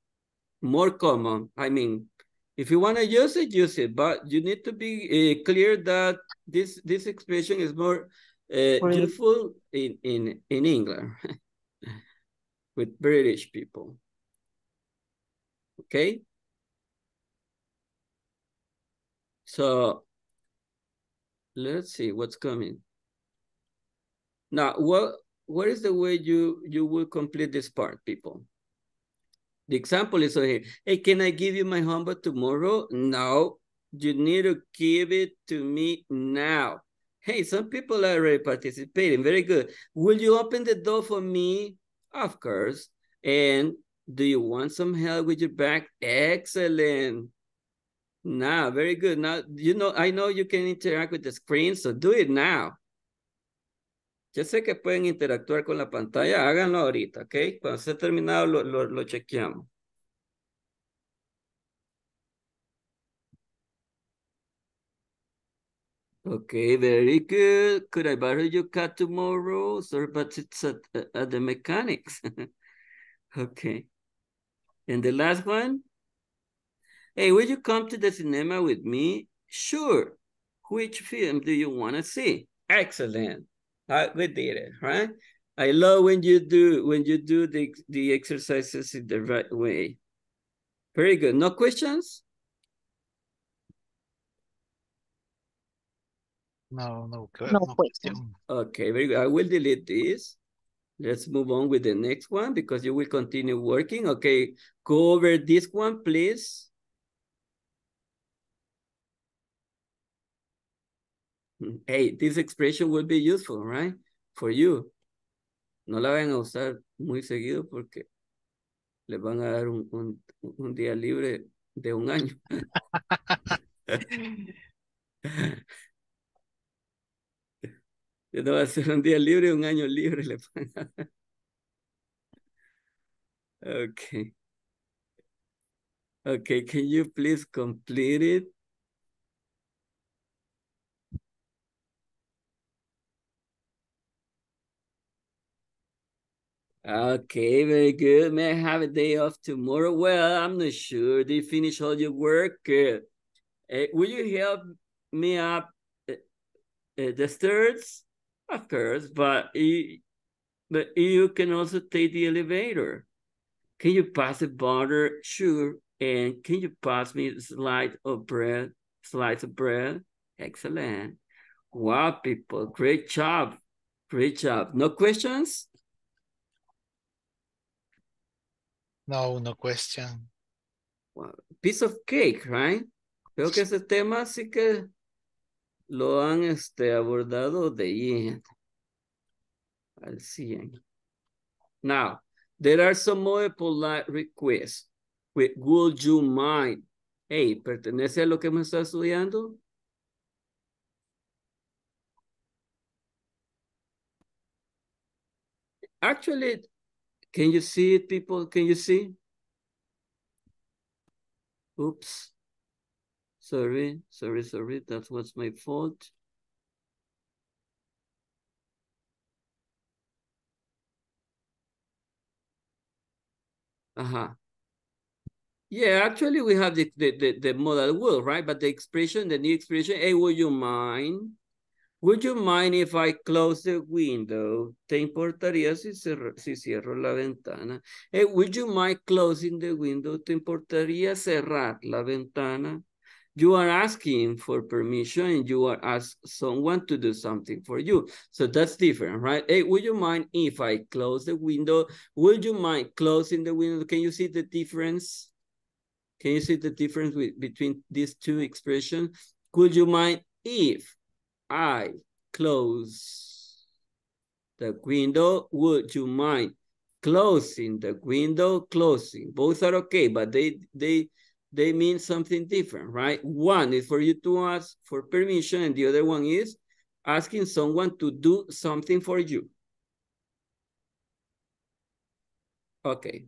More common, I mean, If you want to use it, use it, but you need to be uh, clear that this this expression is more uh, useful in, in, in England with British people. Okay? So let's see what's coming. Now, what what is the way you, you will complete this part, people? The example is over here. Hey, can I give you my homework tomorrow? No, you need to give it to me now. Hey, some people are already participating. Very good. Will you open the door for me? Of course. And do you want some help with your back? Excellent. Now, very good. Now, you know, I know you can interact with the screen, so do it now. Ya sé que pueden interactuar con la pantalla, háganlo ahorita, ¿ok? Cuando esté terminado lo, lo, lo chequeamos. Okay, very good. Could I borrow your car tomorrow? Sorry, but it's at, at the mechanics. Okay. And the last one. Hey, will you come to the cinema with me? Sure. Which film do you want to see? Excellent. Uh, we did it, right? I love when you do when you do the, the exercises in the right way. Very good. No questions? No, no, no questions. Okay, very good. I will delete this. Let's move on with the next one because you will continue working. Okay, go over this one, please. Hey, this expression will be useful, right? For you. No la vayan a usar muy seguido porque les van a dar un, un, un día libre de un año. No va a ser un día libre, un año libre le van a dar. Okay. Okay, can you please complete it? Okay, very good. May I have a day off tomorrow? Well, I'm not sure. Did you finish all your work? Uh, uh, will you help me up uh, uh, the stairs? Of course, but you, but you can also take the elevator. Can you pass the butter? Sure. And can you pass me a slice of bread? Slice of bread? Excellent. Wow, people. Great job. Great job. No questions? No, no question. Wow. Piece of cake, right? Creo que ese tema sí que lo han este, abordado de lleno. Al cien. Now, there are some more polite requests. With, would you mind? Hey, ¿pertenece a lo que me está estudiando? Actually, can you see it, people? Can you see? Oops. Sorry, sorry, sorry. That was my fault. Uh-huh. Yeah, actually, we have the, the, the, the modal will, right? But the expression, the new expression, hey, would you mind? Would you mind if I close the window? ¿Te importaría si, cerro, si cierro la ventana? Hey, would you mind closing the window? ¿Te importaría cerrar la ventana? You are asking for permission and you are asking someone to do something for you. So that's different, right? Hey, would you mind if I close the window? Would you mind closing the window? Can you see the difference? Can you see the difference with, between these two expressions? Would you mind if I close the window? Would you mind closing the window? Closing. Both are okay, but they they they mean something different, right? One is for you to ask for permission, and the other one is asking someone to do something for you. Okay.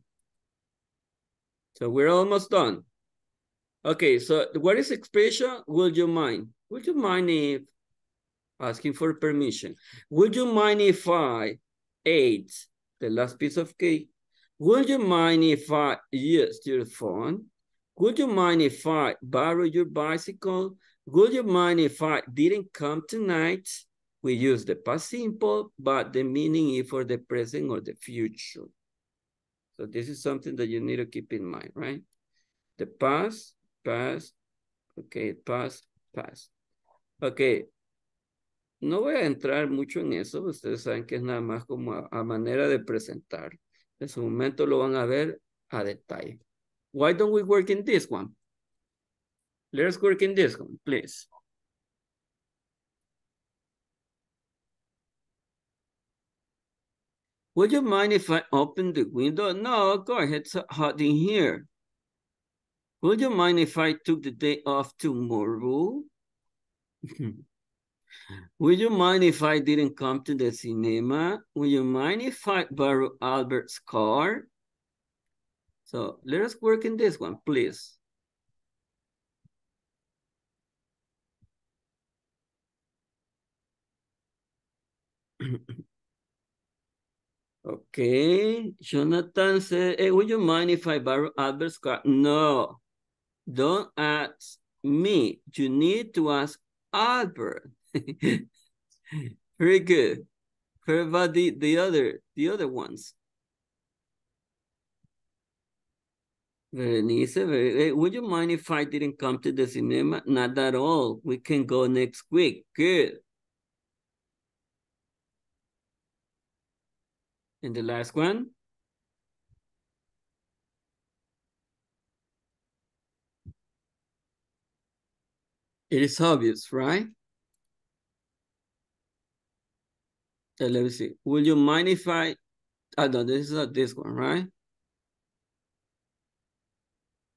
So we're almost done. Okay, so what is expression? Would you mind? Would you mind if asking for permission. Would you mind if I ate the last piece of cake? Would you mind if I used your phone? Would you mind if I borrow your bicycle? Would you mind if I didn't come tonight? We use the past simple, but the meaning is for the present or the future. So this is something that you need to keep in mind, right? The past, past, okay, past, past. Okay, no voy a entrar mucho en eso. Ustedes saben que es nada más como a, a manera de presentar. En su momento lo van a ver a detalle. Why don't we work in this one? Let's work in this one, please. Would you mind if I open the window? No, go ahead, it's hot in here. Would you mind if I took the day off tomorrow? Would you mind if I didn't come to the cinema? Would you mind if I borrow Albert's car? So let us work in this one, please. Okay, Jonathan said, hey, would you mind if I borrow Albert's car? No, don't ask me. You need to ask Albert. Very good. What about the, the other the other ones? Berenice, hey, would you mind if I didn't come to the cinema? Not at all. We can go next week. Good. And the last one. It is obvious, right? Uh, let me see. Will you mind if I... Oh, no, this is not this one, right?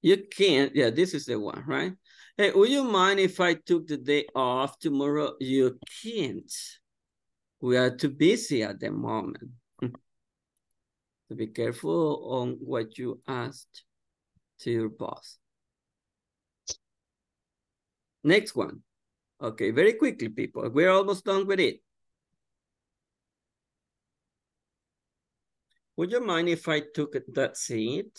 You can't. Yeah, this is the one, right? Hey, would you mind if I took the day off tomorrow? You can't. We are too busy at the moment. So be careful on what you asked to your boss. Next one. Okay, very quickly, people. We're almost done with it. Would you mind if I took that seat?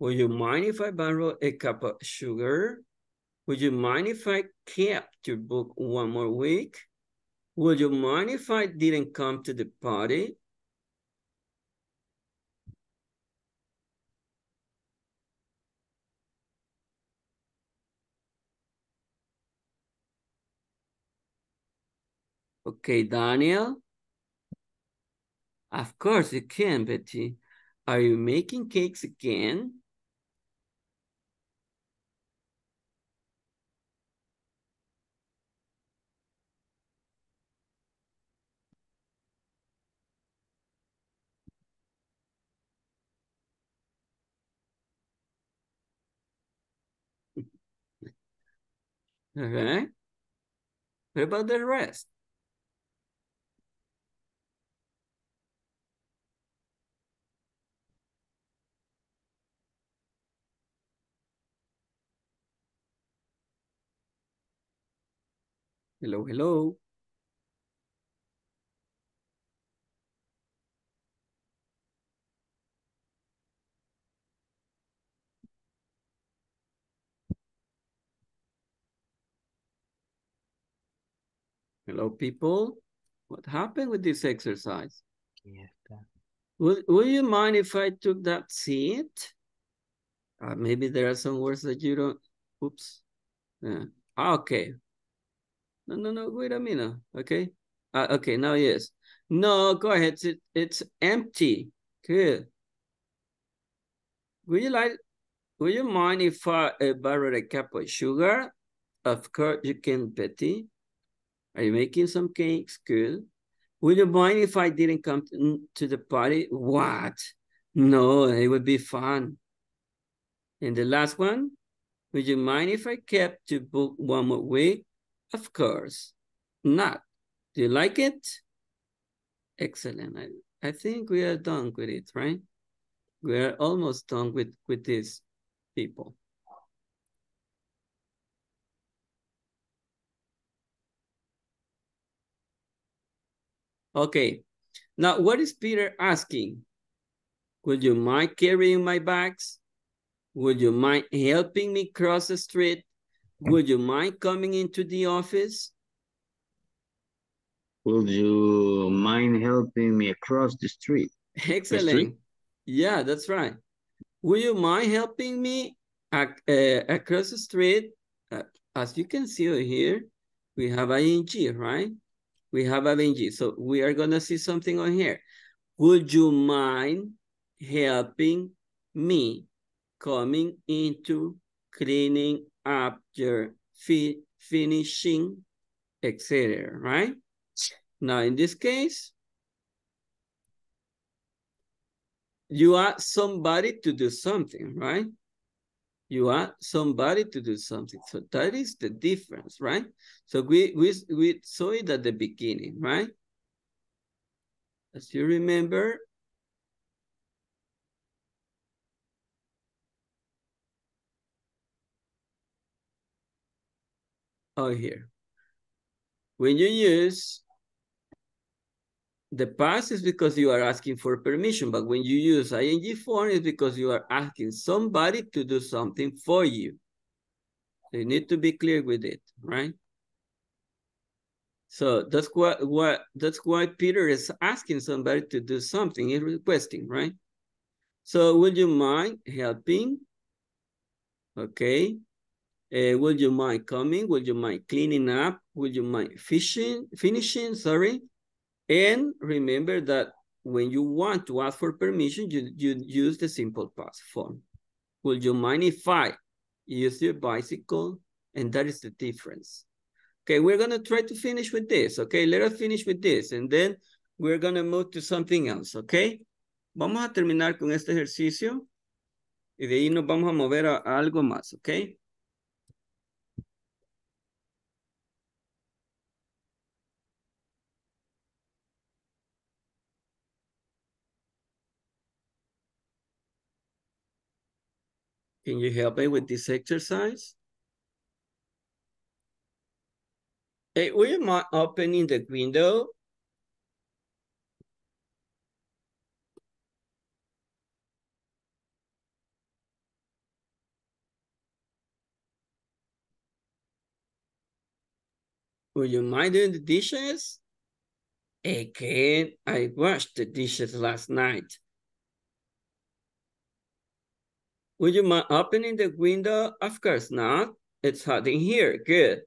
Would you mind if I borrow a cup of sugar? Would you mind if I kept your book one more week? Would you mind if I didn't come to the party? Okay, Daniel. Of course you can, Betty. Are you making cakes again? All right. What about the rest? Hello, hello. Hello, people. What happened with this exercise? Yeah. Would, would you mind if I took that seat? Uh, maybe there are some words that you don't... Oops. Yeah. Okay. No, no, no, wait a minute, okay? Uh, okay, now yes. No, go ahead, it's, it, it's empty. Good. Would you like, would you mind if I uh, borrow a cup of sugar? Of course you can, Betty. Are you making some cakes? Good. Would you mind if I didn't come to the party? What? No, it would be fun. And the last one, would you mind if I kept your book one more week? Of course not. Do you like it? Excellent. I, I think we are done with it, right? We are almost done with, with these people. Okay. Now, what is Peter asking? Would you mind carrying my bags? Would you mind helping me cross the street? Would you mind coming into the office? Would you mind helping me across the street? Excellent. The street? Yeah, that's right. Would you mind helping me ac uh, across the street? Uh, as you can see here, we have ing, right? We have ing. So we are going to see something on here. Would you mind helping me coming into cleaning up your fi finishing, et cetera, right? Now, in this case, you ask somebody to do something, right? You ask somebody to do something. So that is the difference, right? So we, we, we saw it at the beginning, right? As you remember, oh, here. When you use the past, is because you are asking for permission, but when you use ing form, it's because you are asking somebody to do something for you. So you need to be clear with it, right? So that's why, why, that's why Peter is asking somebody to do something, he's requesting, right? So would you mind helping? Okay. Uh, would you mind coming? Would you mind cleaning up? Would you mind fishing, finishing, sorry? And remember that when you want to ask for permission, you, you use the simple past form. Would you mind if I use your bicycle? And that is the difference. Okay, we're gonna try to finish with this, okay? Let us finish with this, and then we're gonna move to something else, okay? Vamos a terminar con este ejercicio, y de ahí nos vamos a mover a, a algo más, okay? Can you help me with this exercise? Hey, would you mind opening the window? Would you mind doing the dishes? Again, I washed the dishes last night. Would you mind opening the window? Of course not. It's hot in here. Good.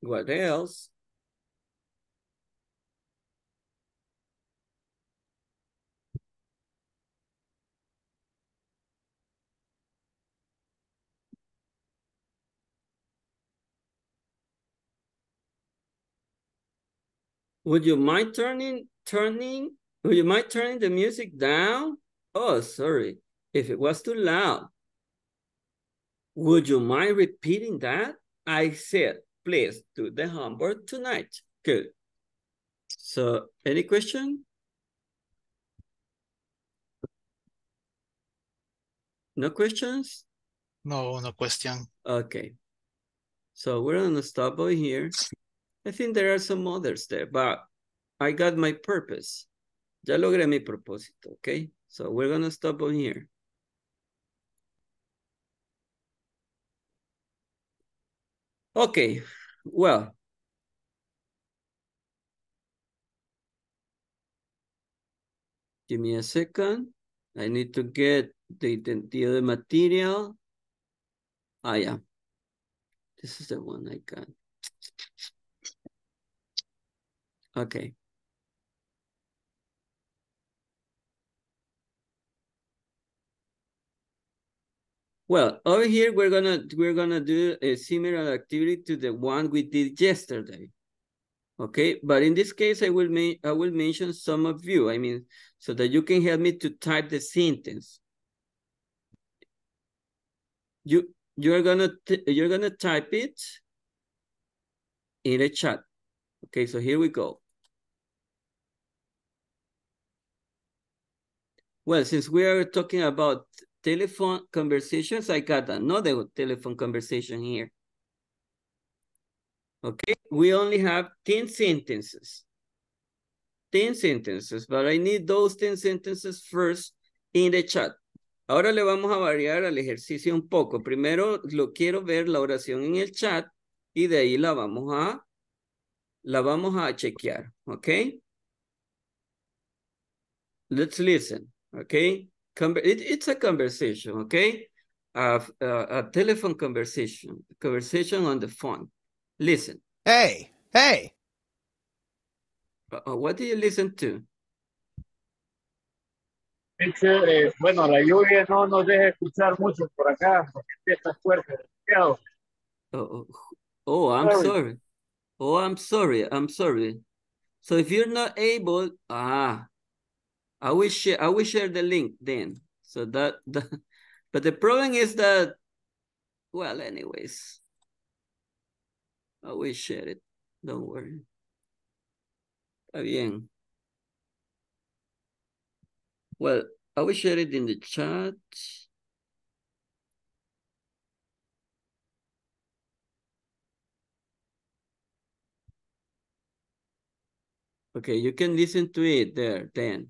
What else? Would you mind turning? Turning, would you mind turning the music down? Oh, sorry, if it was too loud. Would you mind repeating that? I said, please do the homework tonight. Good. So, any question? No questions? No, no question. Okay. So, we're gonna stop over here. I think there are some others there, but I got my purpose. Ya logré mi propósito, okay? So we're gonna stop on here. Okay, well. Give me a second. I need to get the, the, the other material. Ah, yeah. This is the one I got. Okay. Well, over here we're gonna we're gonna do a similar activity to the one we did yesterday, okay? But in this case, I will make I will mention some of you. I mean, so that you can help me to type the sentence. You you're gonna you're gonna type it in a chat, okay? So here we go. Well, since we are talking about telephone conversations, I got another telephone conversation here. Okay, we only have ten sentences. ten sentences, but I need those ten sentences first in the chat. Ahora le vamos a variar al ejercicio un poco. Primero lo quiero ver la oración en el chat y de ahí la vamos a, la vamos a chequear, okay? Let's listen, okay? It, it's a conversation, okay? A, a, a telephone conversation, conversation on the phone. Listen. Hey, hey. Uh, what do you listen to? Eh, bueno, la lluvia no nos deja escuchar mucho por acá porque está fuerte. Oh, oh, I'm sorry. sorry. Oh, I'm sorry. I'm sorry. So if you're not able, ah, I will share. I will share the link then. So that, that but the problem is that. Well, anyways, I will share it. Don't worry. Está bien. Well, I will share it in the chat. Okay, you can listen to it there, then.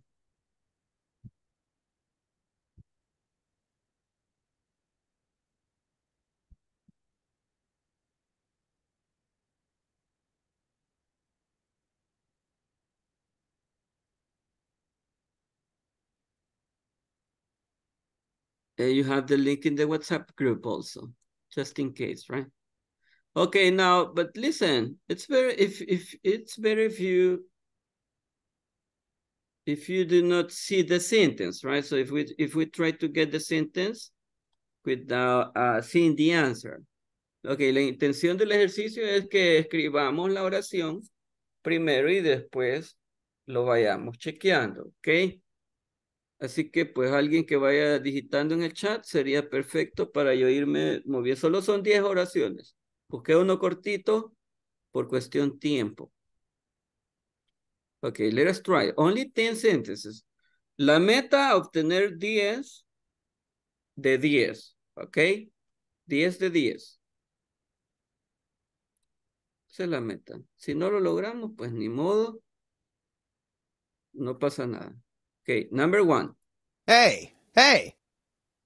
You have the link in the WhatsApp group also, just in case, right? Okay, now, but listen, it's very if if it's better if you if you do not see the sentence, right? So if we if we try to get the sentence without uh, seeing the answer. Okay, la intención del ejercicio es que escribamos la oración primero y después lo vayamos chequeando, okay? Así que pues alguien que vaya digitando en el chat sería perfecto para yo irme moviendo. Solo son diez oraciones. Busqué uno cortito por cuestión tiempo. Ok, let us try. Only ten sentences. La meta, obtener diez de diez. Ok, diez de diez. Esa es la meta. Si no lo logramos, pues ni modo. No pasa nada. Okay, number one. Hey, hey.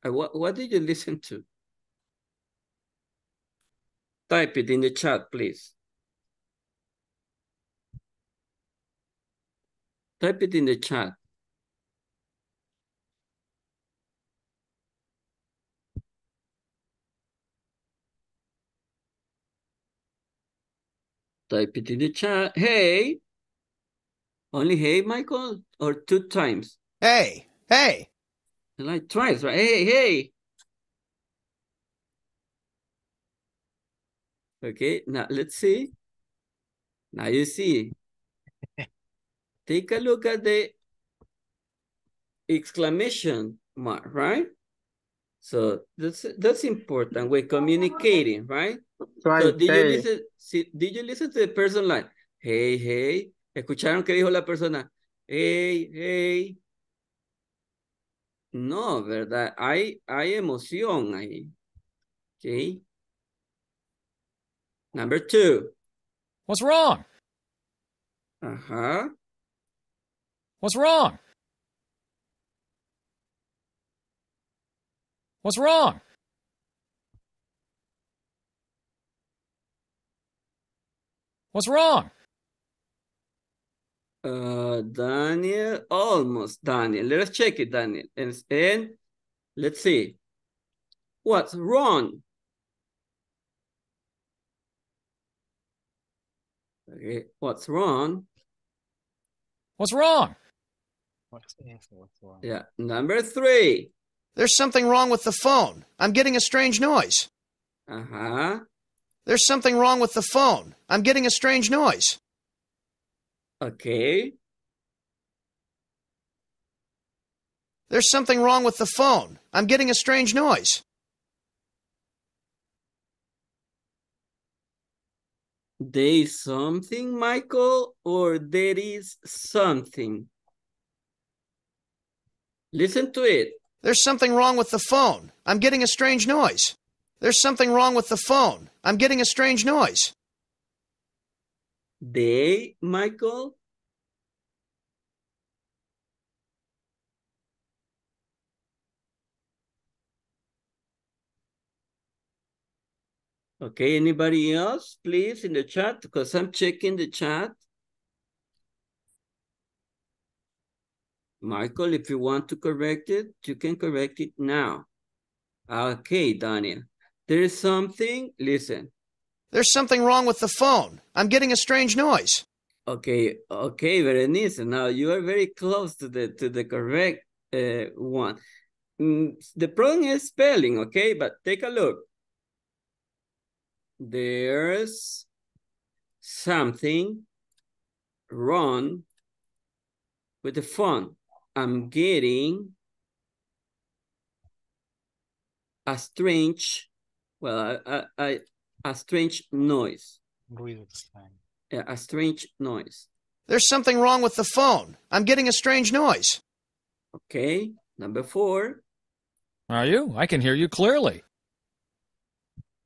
Uh, what, what did you listen to? Type it in the chat, please. Type it in the chat. Type it in the chat. Hey. Only hey, Michael, or two times? Hey, hey. Like twice, right? Hey, hey. Okay, now let's see. Now you see. Take a look at the exclamation mark, right? So that's that's important. We're communicating, right? Twice, so did you listen? See, did you listen to the person like, hey, hey? ¿Escucharon qué dijo la persona? Hey, hey. No, ¿verdad? Hay, hay emoción ahí. Okay. Number two. What's wrong? Ajá. What's wrong? What's wrong? What's wrong? Uh, Daniel, almost Daniel. Let us check it, Daniel. And, and let's see. What's wrong? Okay, what's wrong? What's wrong? What's the answer? What's wrong? Yeah, number three. There's something wrong with the phone. I'm getting a strange noise. Uh-huh. There's something wrong with the phone. I'm getting a strange noise. Okay. There's something wrong with the phone. I'm getting a strange noise. There is something, Michael, or there is something. Listen to it. There's something wrong with the phone. I'm getting a strange noise. There's something wrong with the phone. I'm getting a strange noise. They, Michael? Okay, anybody else, please, in the chat? Because I'm checking the chat. Michael, if you want to correct it, you can correct it now. Okay, Daniel. There is something, listen. There's something wrong with the phone. I'm getting a strange noise. Okay, okay, Berenice. Now you are very close to the, to the correct uh, one. Mm, the problem is spelling, okay? But take a look. There's something wrong with the phone. I'm getting a strange, well, a, a, a strange noise. Really yeah, a strange noise. There's something wrong with the phone. I'm getting a strange noise. Okay, number four. Are you? I can hear you clearly.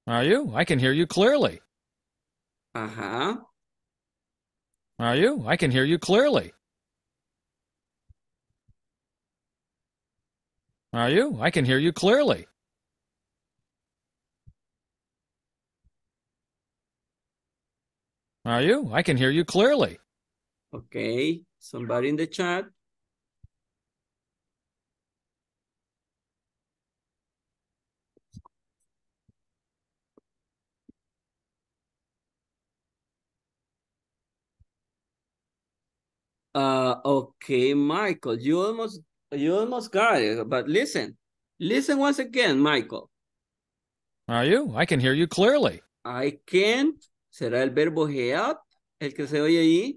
Are you? I can hear you clearly. Uh-huh. Are you? I can hear you clearly. Are you? I can hear you clearly. Are you? I can hear you clearly. Okay. Somebody in the chat. Uh, okay, Michael, you almost you almost got it, but listen. Listen once again, Michael. Are you? I can hear you clearly. I can. ¿Será el verbo hear, el que se oye ahí?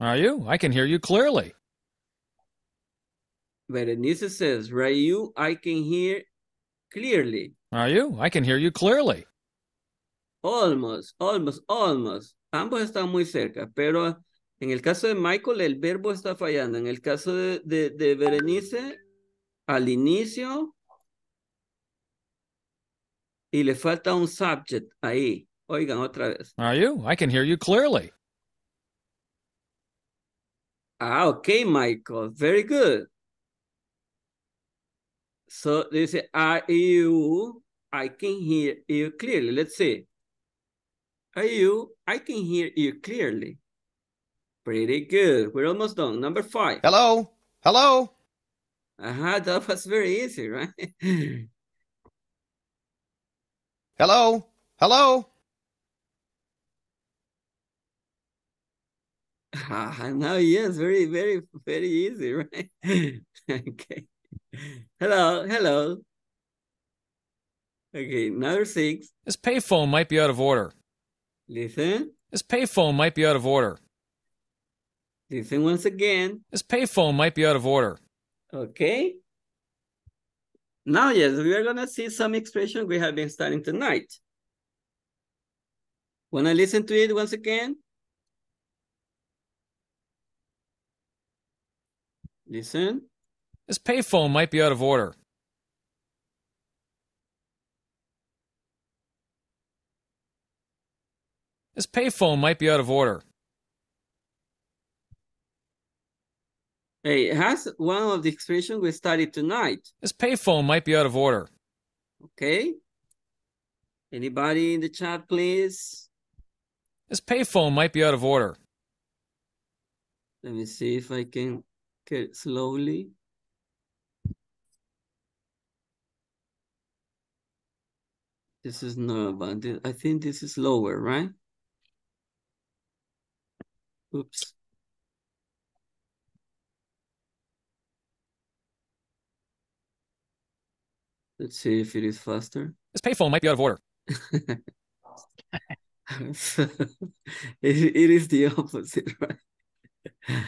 Are you? I can hear you clearly. Berenice says, are you? I can hear clearly. Are you? I can hear you clearly. Almost, almost, almost. Ambos están muy cerca, pero... En el caso de Michael, el verbo está fallando. En el caso de, de, de Berenice, al inicio, y le falta un subject ahí. Oigan otra vez. Are you? I can hear you clearly. Ah, okay, Michael. Very good. So, they say, are you? I can hear you clearly. Let's see. Are you? I can hear you clearly. Pretty good. We're almost done. Number five. Hello. Hello. Uh-huh. That was very easy, right? Hello. Hello. Uh, now, yes, very, very, very easy, right? Okay. Hello. Hello. Okay. Number six. This payphone might be out of order. Listen. This payphone might be out of order. Listen once again. This payphone might be out of order. Okay. Now, yes, we are going to see some expression we have been studying tonight. Want to listen to it once again? Listen. This payphone might be out of order. This payphone might be out of order. Hey, has one of the expressions we studied tonight. This payphone might be out of order. Okay. Anybody in the chat, please? This payphone might be out of order. Let me see if I can get it slowly. This is Norma. I think this is lower, right? Oops. Let's see if it is faster. This payphone might be out of order. So, it, it is the opposite, right?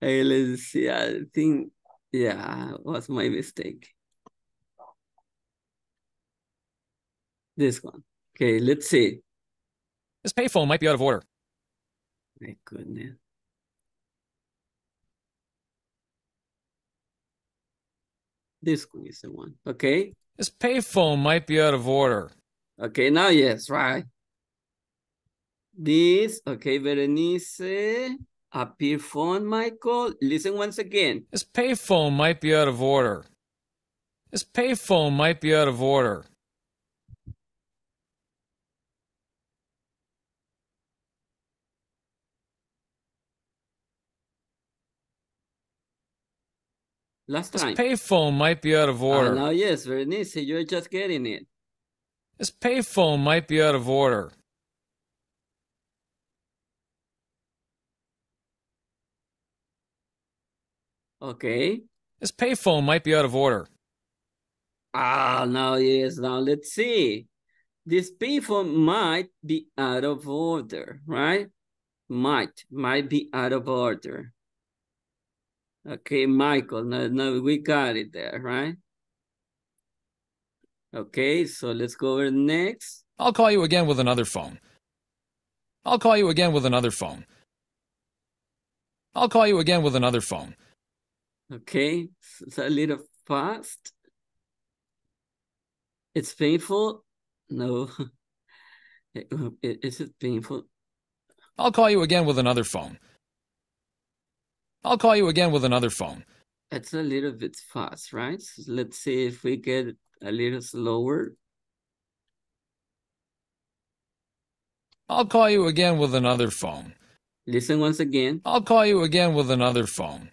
Hey, let's see. I think, yeah, what's my mistake? This one. Okay, let's see. This payphone might be out of order. My goodness. This one is the one. Okay. This payphone might be out of order. Okay, now yes, right. This, okay, Berenice, a peer phone, Michael. Listen once again. This payphone might be out of order. This payphone might be out of order. last this time. This payphone might be out of order. Oh, no, yes, Berenice, you're just getting it. This payphone might be out of order. Okay. This payphone might be out of order. Ah, now yes, now let's see. This payphone might be out of order, right? Might, might be out of order. Okay, Michael, no, no, we got it there, right? Okay, so let's go over next. I'll call you again with another phone. I'll call you again with another phone. I'll call you again with another phone. Okay, it's a little fast. It's painful. No. Is it painful? I'll call you again with another phone. I'll call you again with another phone. It's a little bit fast, right? So let's see if we get a little slower. I'll call you again with another phone. Listen once again. I'll call you again with another phone.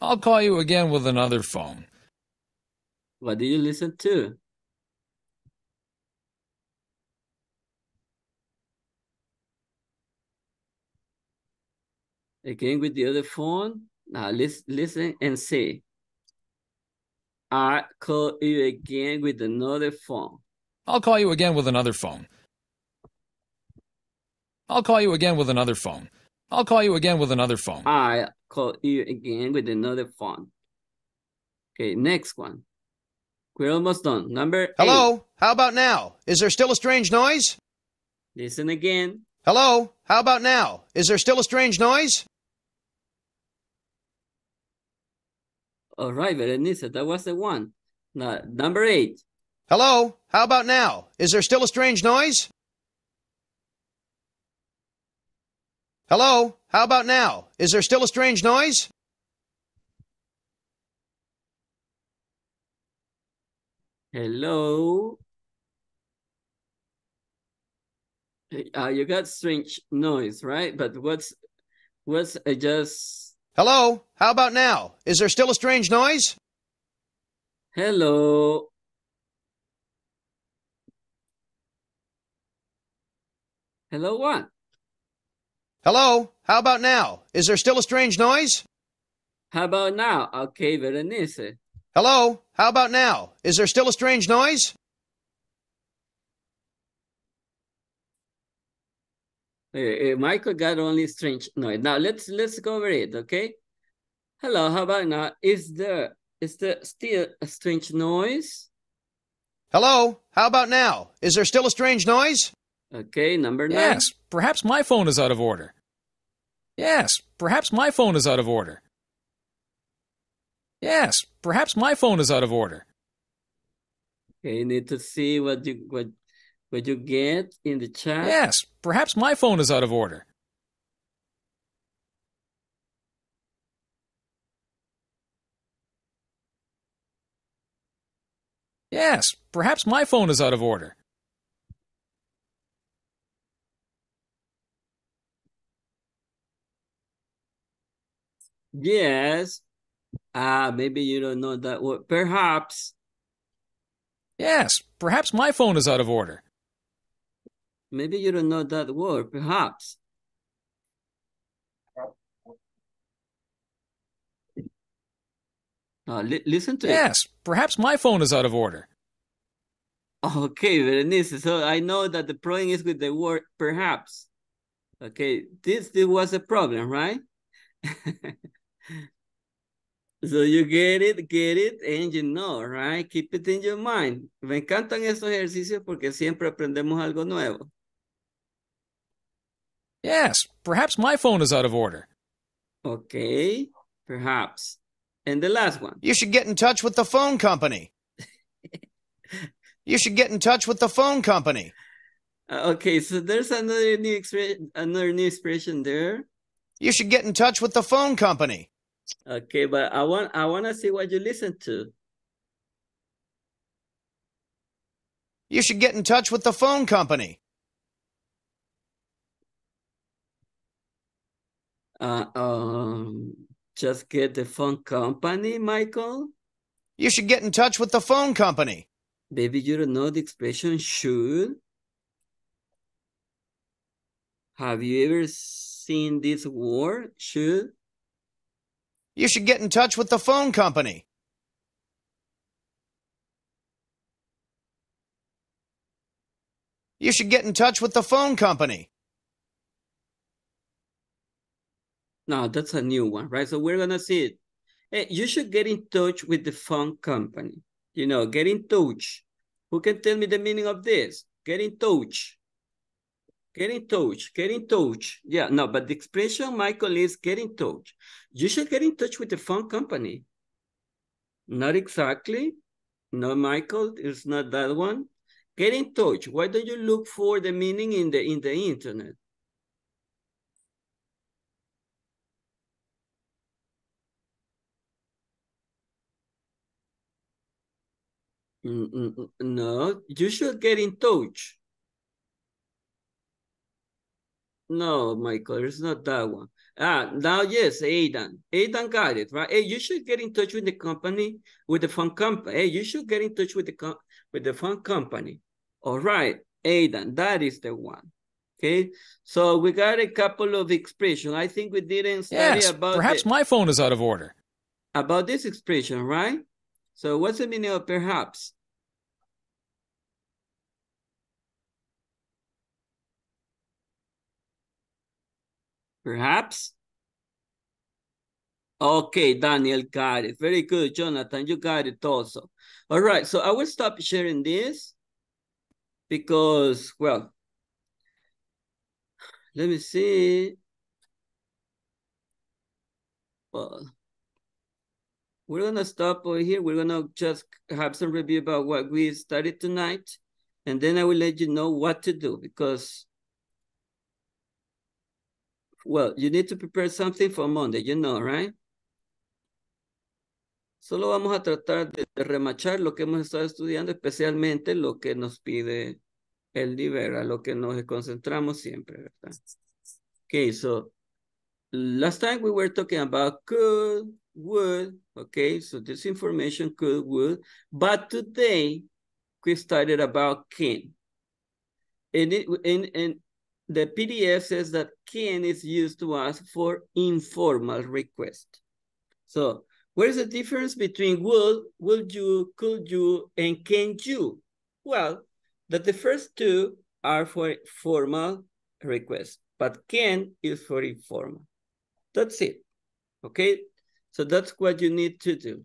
I'll call you again with another phone. What do you listen to? Again with the other phone. Now listen, listen and see. I call you again with another phone. I'll call you again with another phone. I'll call you again with another phone. I'll call you again with another phone. I call you again with another phone. Okay, next one. We're almost done. Number Hello, eight. How about now? Is there still a strange noise? Listen again. Hello, how about now? Is there still a strange noise? All right, Berenice, that was the one. Now, number eight. Hello, how about now? Is there still a strange noise? Hello, how about now? Is there still a strange noise? Hello. Uh, you got strange noise, right? But what's what's uh, just... Hello, how about now? Is there still a strange noise? Hello. Hello what? Hello, how about now? Is there still a strange noise? How about now? Okay, Berenice. Hello, how about now? Is there still a strange noise? Uh, Michael got only strange noise. Now let's let's go over it, okay? Hello, how about now? Is there is there still a strange noise? Hello, how about now? Is there still a strange noise? Okay, number nine. Yes, perhaps my phone is out of order. Yes, perhaps my phone is out of order. Yes, perhaps my phone is out of order. Okay, you need to see what you what what you get in the chat. Yes, perhaps my phone is out of order. Yes, perhaps my phone is out of order. Yes. Ah, uh, maybe you don't know that word. Perhaps. Yes, perhaps my phone is out of order. Maybe you don't know that word. Perhaps. Uh, li listen to yes, it. Yes, perhaps my phone is out of order. Okay, Berenice. So I know that the problem is with the word perhaps. Okay, this, this was a problem, right? So you get it, get it, and you know, right? Keep it in your mind. Me encantan estos ejercicios porque siempre aprendemos algo nuevo. Yes, perhaps my phone is out of order. Okay, perhaps. And the last one. You should get in touch with the phone company. You should get in touch with the phone company. Uh, okay, so there's another new expression, another new expression there. You should get in touch with the phone company. Okay, but I want I want to see what you listen to. You should get in touch with the phone company. Uh, um, just get the phone company, Michael? You should get in touch with the phone company. Baby, you don't know the expression should. Have you ever seen this word, should? You should get in touch with the phone company. You should get in touch with the phone company. No, that's a new one, right? So we're going to see it. Hey, you should get in touch with the phone company. You know, get in touch. Who can tell me the meaning of this? Get in touch. Get in touch. Get in touch. Yeah, no, but the expression, Michael, is get in touch. You should get in touch with the phone company. Not exactly. No, Michael, it's not that one. Get in touch. Why don't you look for the meaning in the in the internet? No, you should get in touch. No, Michael, it's not that one. Ah, now yes, Aidan. Aidan got it, right? Hey, you should get in touch with the company, with the phone company. Hey, you should get in touch with the com with the phone company. All right, Aidan, that is the one. Okay, so we got a couple of expressions. I think we didn't study yes, about perhaps the, my phone is out of order. About this expression, right? So what's the meaning of perhaps? Perhaps? Okay, Daniel got it. Very good, Jonathan, you got it also. All right, so I will stop sharing this because, well, let me see. Well, we're going to stop over here. We're going to just have some review about what we studied tonight. And then I will let you know what to do because well, you need to prepare something for Monday, you know, right? Solo vamos a tratar de, de remachar lo que hemos estado estudiando, especialmente lo que nos pide el libro, a lo que nos concentramos siempre, ¿verdad? Okay, so last time we were talking about could, would, okay? So this information could, would, but today we started about can. And, it, and, and the P D F says that can is used to ask for informal request. So where is the difference between will, will you, could you, and can you? Well, that the first two are for formal requests, but can is for informal. That's it, okay? So that's what you need to do.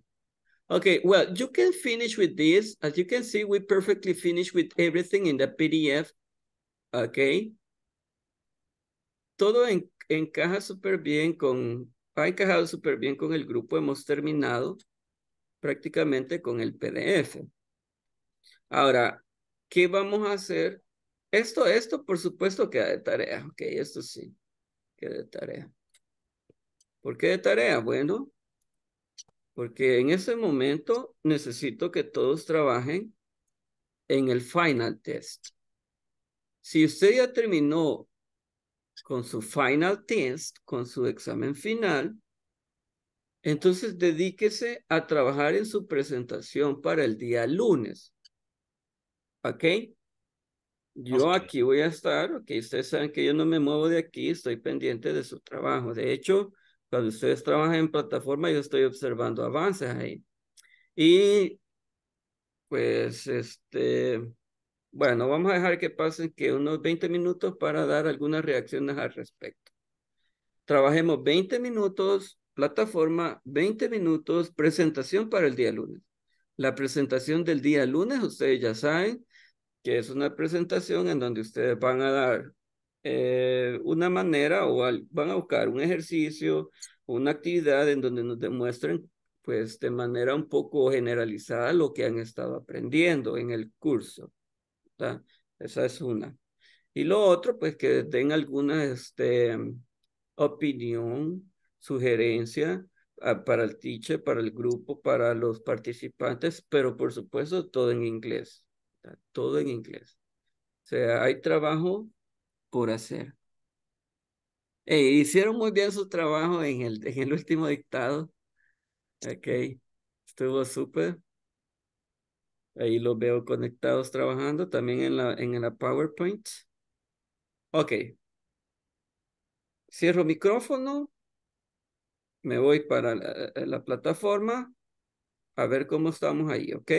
Okay, well, you can finish with this. As you can see, we perfectly finished with everything in the P D F, okay? Todo en, encaja súper bien con, ha encajado súper bien con el grupo. Hemos terminado prácticamente con el P D F. Ahora, ¿qué vamos a hacer? Esto, esto por supuesto queda de tarea. Ok, esto sí, queda de tarea. ¿Por qué de tarea? Bueno, porque en ese momento necesito que todos trabajen en el final test. Si usted ya terminó con su final test, con su examen final, entonces dedíquese a trabajar en su presentación para el día lunes. ¿Ok? Yo aquí voy a estar, ok, ustedes saben que yo no me muevo de aquí, estoy pendiente de su trabajo. De hecho, cuando ustedes trabajan en plataforma, yo estoy observando avances ahí. Y, pues, este... Bueno, vamos a dejar que pasen que unos veinte minutos para dar algunas reacciones al respecto. Trabajemos veinte minutos, plataforma, veinte minutos, presentación para el día lunes. La presentación del día lunes, ustedes ya saben que es una presentación en donde ustedes van a dar eh, una manera o al, van a buscar un ejercicio, una actividad en donde nos demuestren pues de manera un poco generalizada lo que han estado aprendiendo en el curso. Esa es una. Y lo otro, pues que den alguna este, opinión, sugerencia a, para el teacher, para el grupo, para los participantes, pero por supuesto todo en inglés. ¿Verdad? Todo en inglés. O sea, hay trabajo por hacer. Eh, hicieron muy bien su trabajo en el, en el último dictado. Ok, estuvo súper. Ahí los veo conectados trabajando también en la, en la PowerPoint. Ok. Cierro micrófono. Me voy para la, la plataforma. A ver cómo estamos ahí, ¿ok?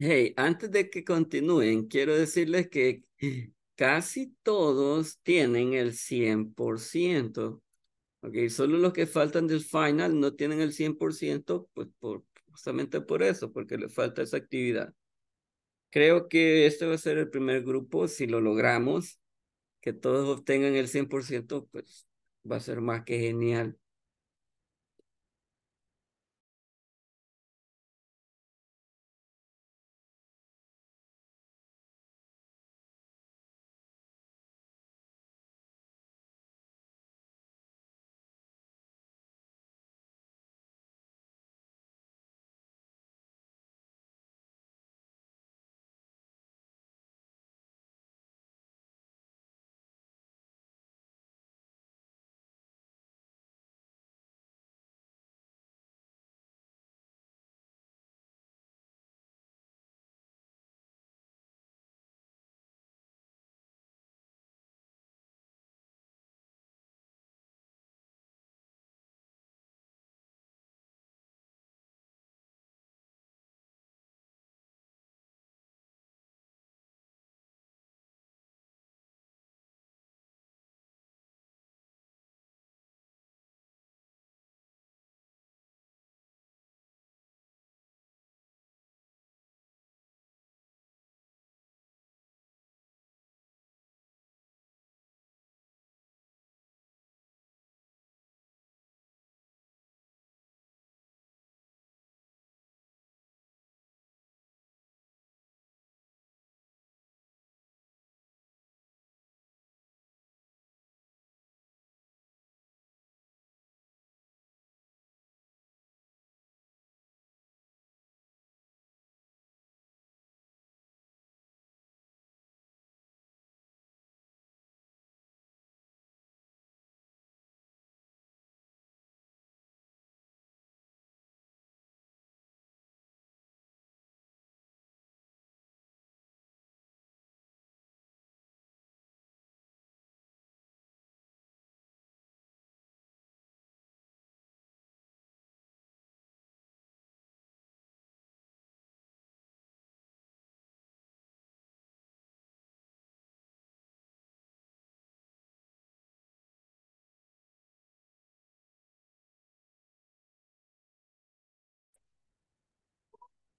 Hey, antes de que continúen, quiero decirles que casi todos tienen el cien por ciento. Ok, solo los que faltan del final no tienen el cien por ciento, pues por, justamente por eso, porque les falta esa actividad. Creo que este va a ser el primer grupo. Si lo logramos, que todos obtengan el cien por ciento, pues va a ser más que genial.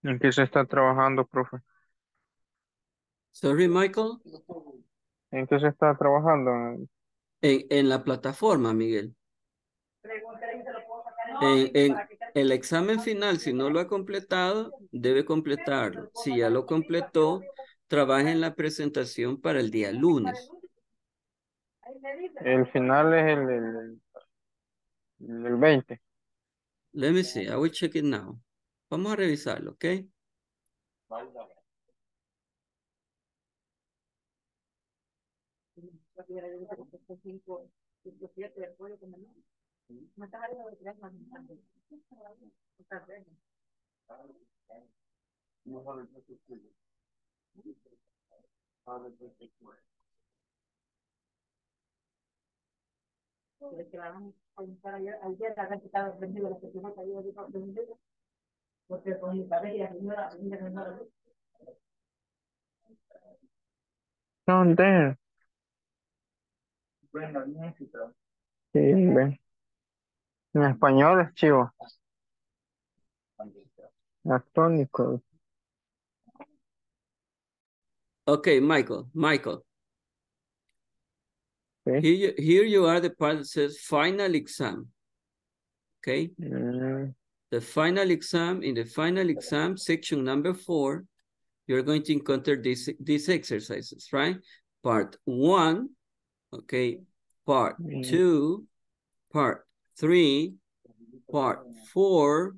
¿En qué se está trabajando, profe? Sorry, Michael. ¿En qué se está trabajando? En, en la plataforma, Miguel. En, en el examen final, si no lo ha completado, debe completarlo. Si ya lo completó, trabaja en la presentación para el día lunes. El final es el, el, el veinte. Let me see. I will check it now. Vamos a revisarlo, ¿ok? Porque con mi pareja, señora, señora, ¿dónde? Bueno, México. Sí, ven. En español es chivo. Atónico. Okay, Michael, Michael. Okay. Here, you, here you are, the part that says final exam. Okay. Uh, the final exam, in the final exam, section number four, you're going to encounter these, these exercises, right? Part one, okay, part two, part three, part four,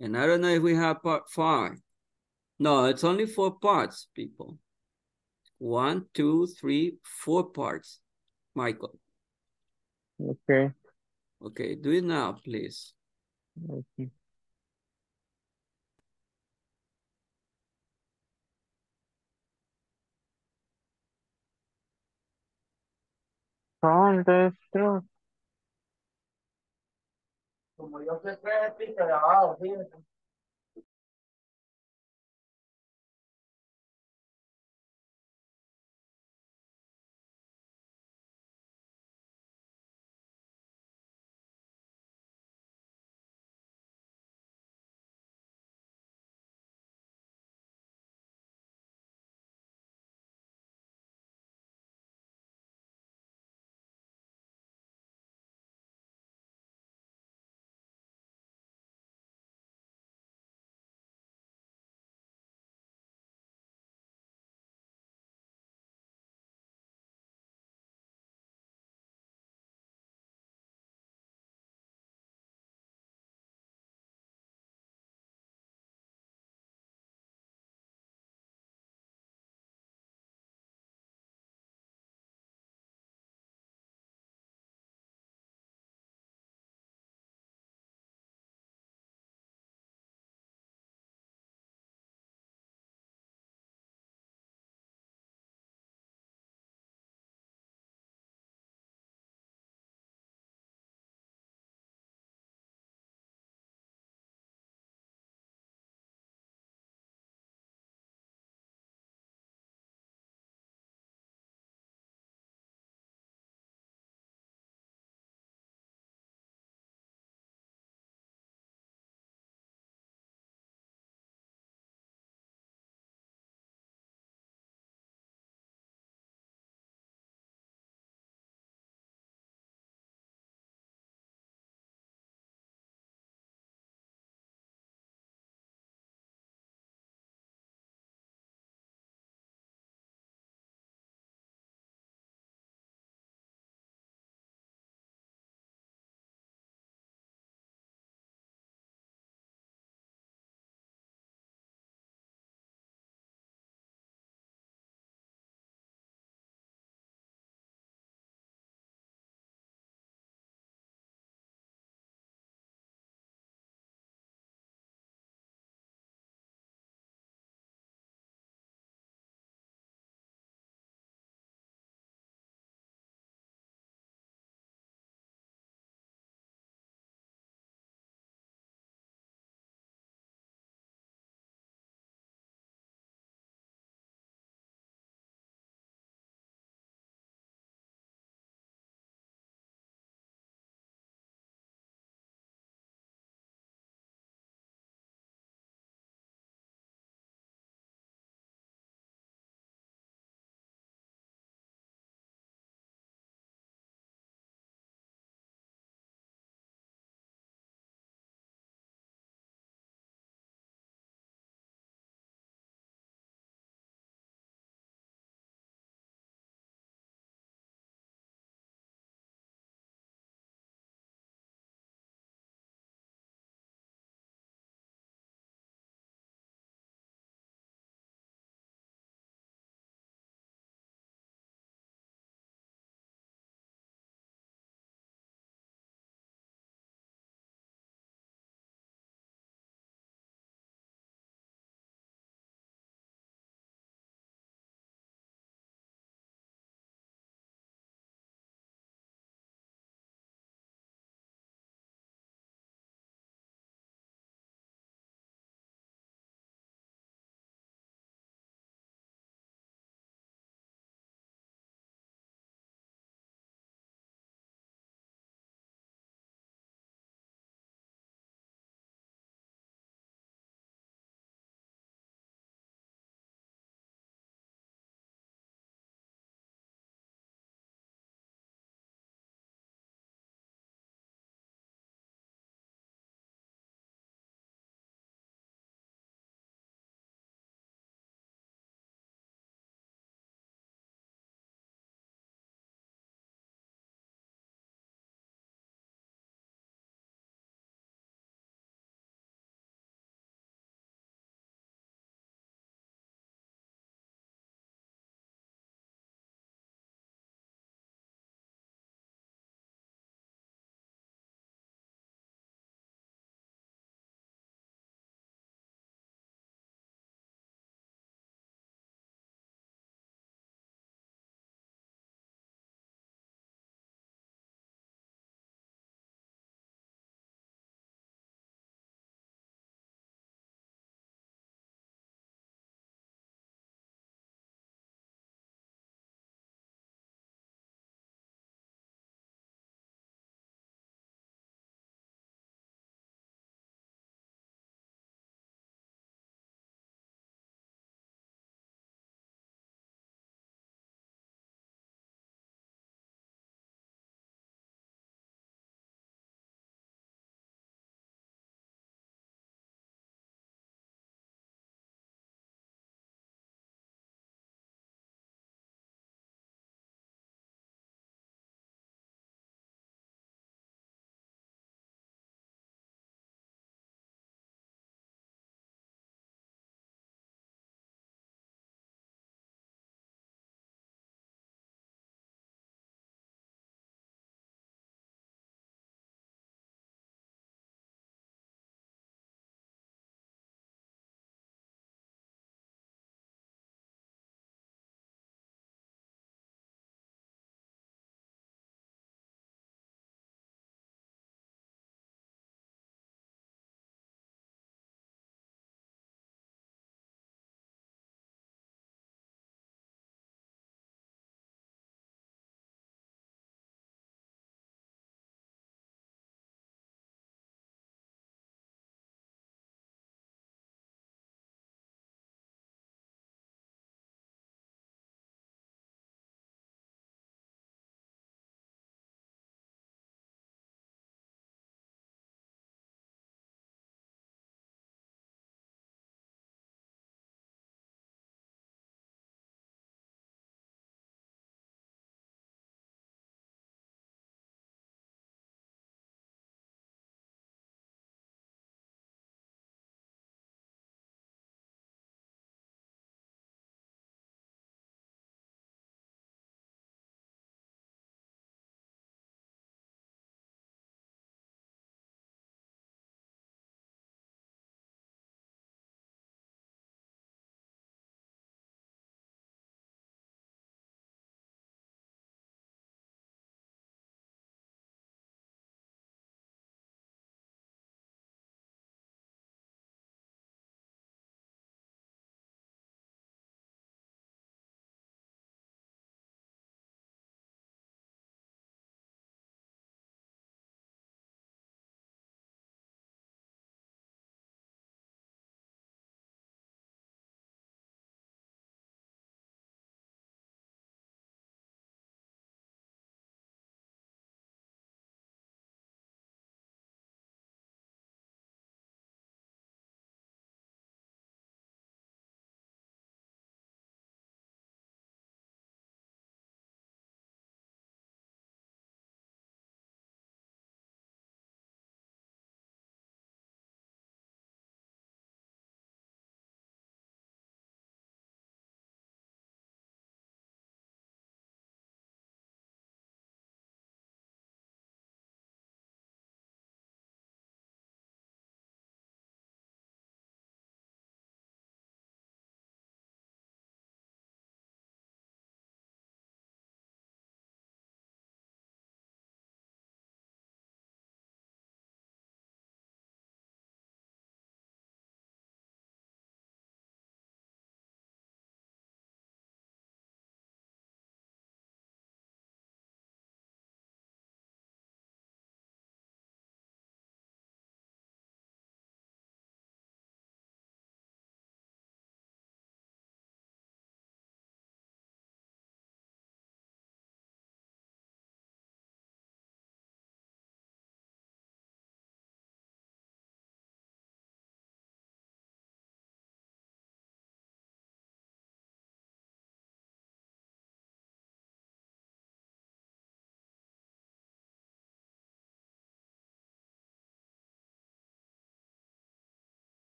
and I don't know if we have part five. No, it's only four parts, people. One, two, three, four parts, Michael. Okay. Okay, do it now, please. Okay. Son de estos. Como yo sé tres pisos de abajo, fíjense.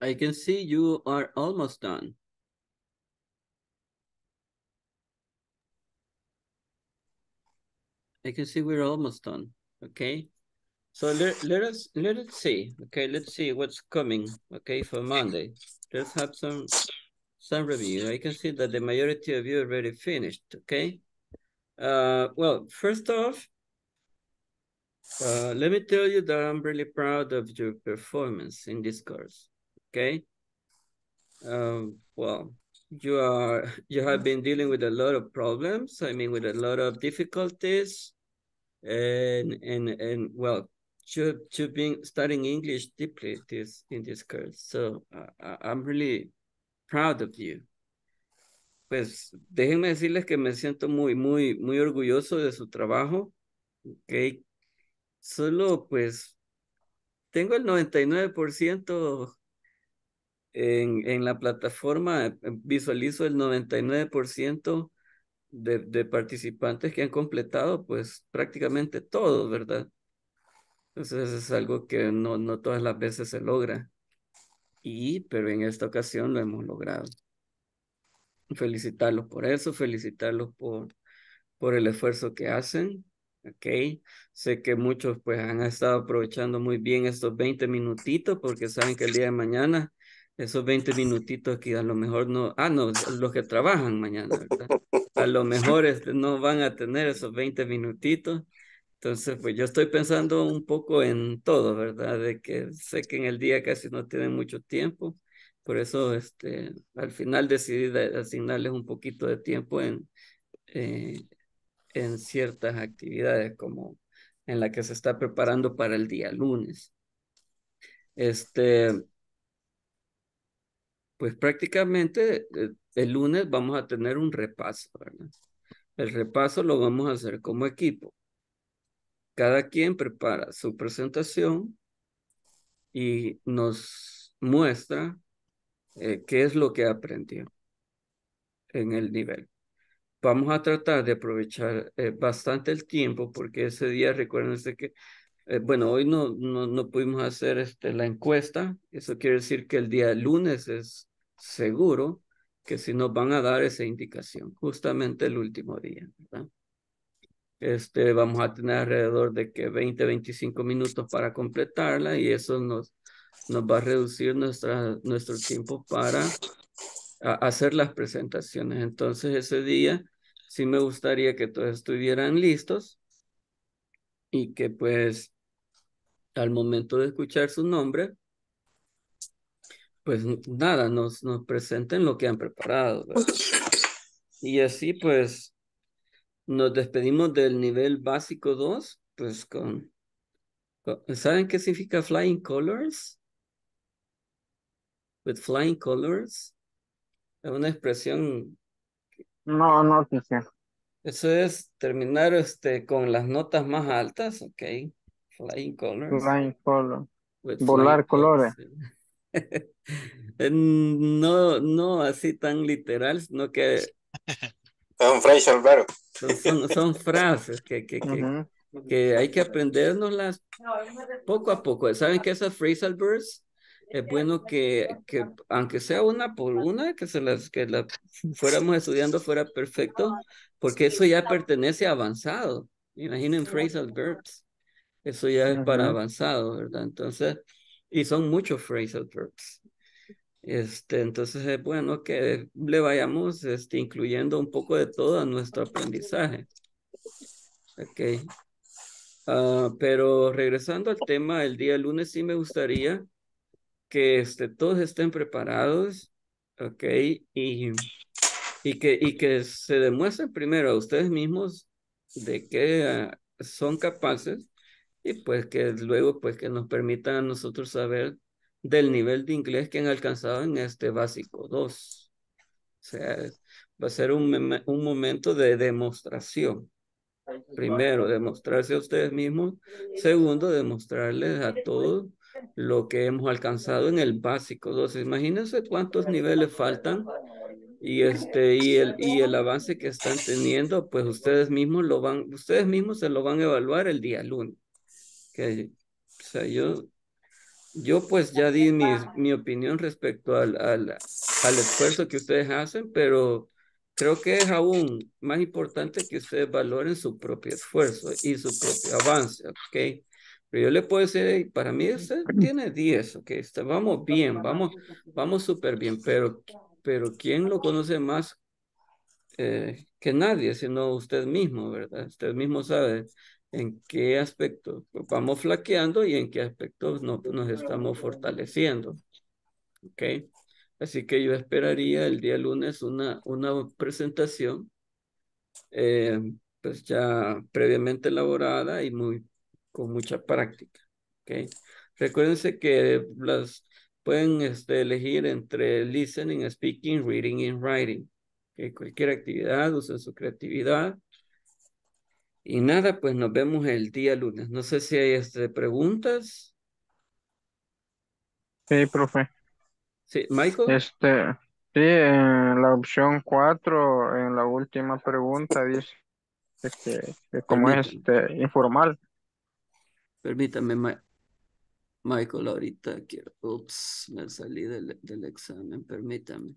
I can see you are almost done. I can see we're almost done. Okay. So let, let us let us see. Okay, let's see what's coming. Okay, for Monday. Let's have some some review. I can see that the majority of you already finished. Okay. Uh well, first off, uh let me tell you that I'm really proud of your performance in this course. Okay. Um well, you are you have been dealing with a lot of problems, I mean with a lot of difficulties. And and and well, to to being studying English deeply this in this course, so uh, I'm really proud of you. Pues déjenme decirles que me siento muy muy muy orgulloso de su trabajo. Okay, solo pues tengo el noventa y nueve por ciento en en la plataforma, visualizo el noventa y nueve por ciento. De, de participantes que han completado pues prácticamente todo, ¿verdad? Entonces es algo que no, no todas las veces se logra, y pero en esta ocasión lo hemos logrado. Felicitarlos por eso, felicitarlos por, por el esfuerzo que hacen, ok. Sé que muchos pues han estado aprovechando muy bien estos veinte minutitos, porque saben que el día de mañana esos veinte minutitos que a lo mejor no, ah no, los que trabajan mañana, ¿verdad? A lo mejor no van a tener esos veinte minutitos. Entonces, pues yo estoy pensando un poco en todo, ¿verdad? De que sé que en el día casi no tienen mucho tiempo. Por eso, este, al final decidí asignarles un poquito de tiempo en, eh, en ciertas actividades, como en la que se está preparando para el día lunes. Este... Pues prácticamente el lunes vamos a tener un repaso, ¿verdad? El repaso lo vamos a hacer como equipo. Cada quien prepara su presentación y nos muestra eh, qué es lo que aprendió en el nivel. Vamos a tratar de aprovechar eh, bastante el tiempo, porque ese día, recuérdense que Eh, bueno, hoy no, no, no pudimos hacer este, la encuesta. Eso quiere decir que el día lunes es seguro que si nos van a dar esa indicación, justamente el último día, ¿verdad? Este, vamos a tener alrededor de que veinte, veinticinco minutos para completarla, y eso nos, nos va a reducir nuestra, nuestro tiempo para a, hacer las presentaciones. Entonces ese día sí me gustaría que todos estuvieran listos y que pues al momento de escuchar su nombre, pues nada, nos, nos presenten lo que han preparado, ¿verdad? Y así pues nos despedimos del nivel básico dos, pues con, con ¿saben qué significa flying colors? With flying colors. Es una expresión. No, no, no sé. Eso es terminar este, con las notas más altas, ok. Flying colors. Flying colors. Volar colors. Colores. no, no así tan literal, sino que... son frases, verbo. Son, son frases que, que, que, uh-huh. que hay que aprendernoslas poco a poco. ¿Saben que esas phrasal verbs? Es bueno que, que aunque sea una por una, que se las que la fuéramos estudiando fuera perfecto, porque eso ya pertenece a avanzado. Imaginen phrasal verbs. Eso ya es para avanzado, ¿verdad? Entonces, y son muchos phrasal verbs. Este, entonces es bueno que le vayamos este, incluyendo un poco de todo a nuestro aprendizaje. Ok. Uh, pero regresando al tema, el día lunes sí me gustaría que este, todos estén preparados, ok, y, y, que, y que se demuestren primero a ustedes mismos de que uh, son capaces, y pues que luego pues que nos permitan a nosotros saber del nivel de inglés que han alcanzado en este básico dos. O sea, va a ser un, un momento de demostración. Primero, demostrarse a ustedes mismos. Segundo, demostrarles a todos lo que hemos alcanzado en el básico dos. Imagínense cuántos niveles faltan, y este y el y el avance que están teniendo, pues ustedes mismos lo van ustedes mismos se lo van a evaluar el día lunes. Que o sea, yo Yo pues ya di mi, mi opinión respecto al, al, al esfuerzo que ustedes hacen, pero creo que es aún más importante que ustedes valoren su propio esfuerzo y su propio avance, ¿ok? Pero yo le puedo decir, hey, para mí usted tiene diez, ¿ok? Está, vamos bien, vamos vamos súper bien, pero, pero ¿quién lo conoce más eh, que nadie, sino usted mismo, ¿verdad? Usted mismo sabe en qué aspectos vamos flaqueando y en qué aspectos no, nos estamos fortaleciendo, ¿ok? Así que yo esperaría el día lunes una, una presentación eh, pues ya previamente elaborada y muy, con mucha práctica, ¿ok? Recuérdense que las pueden este, elegir entre listening, speaking, reading y writing, ¿okay? Cualquier actividad, usen su creatividad. Y nada, pues nos vemos el día lunes. No sé si hay este, preguntas. Sí, profe. Sí, Michael. Este, sí, en la opción cuatro, en la última pregunta, dice este, que como es este, informal. Permítame, Ma Michael, ahorita quiero. Ups, me salí del, del examen, permítame.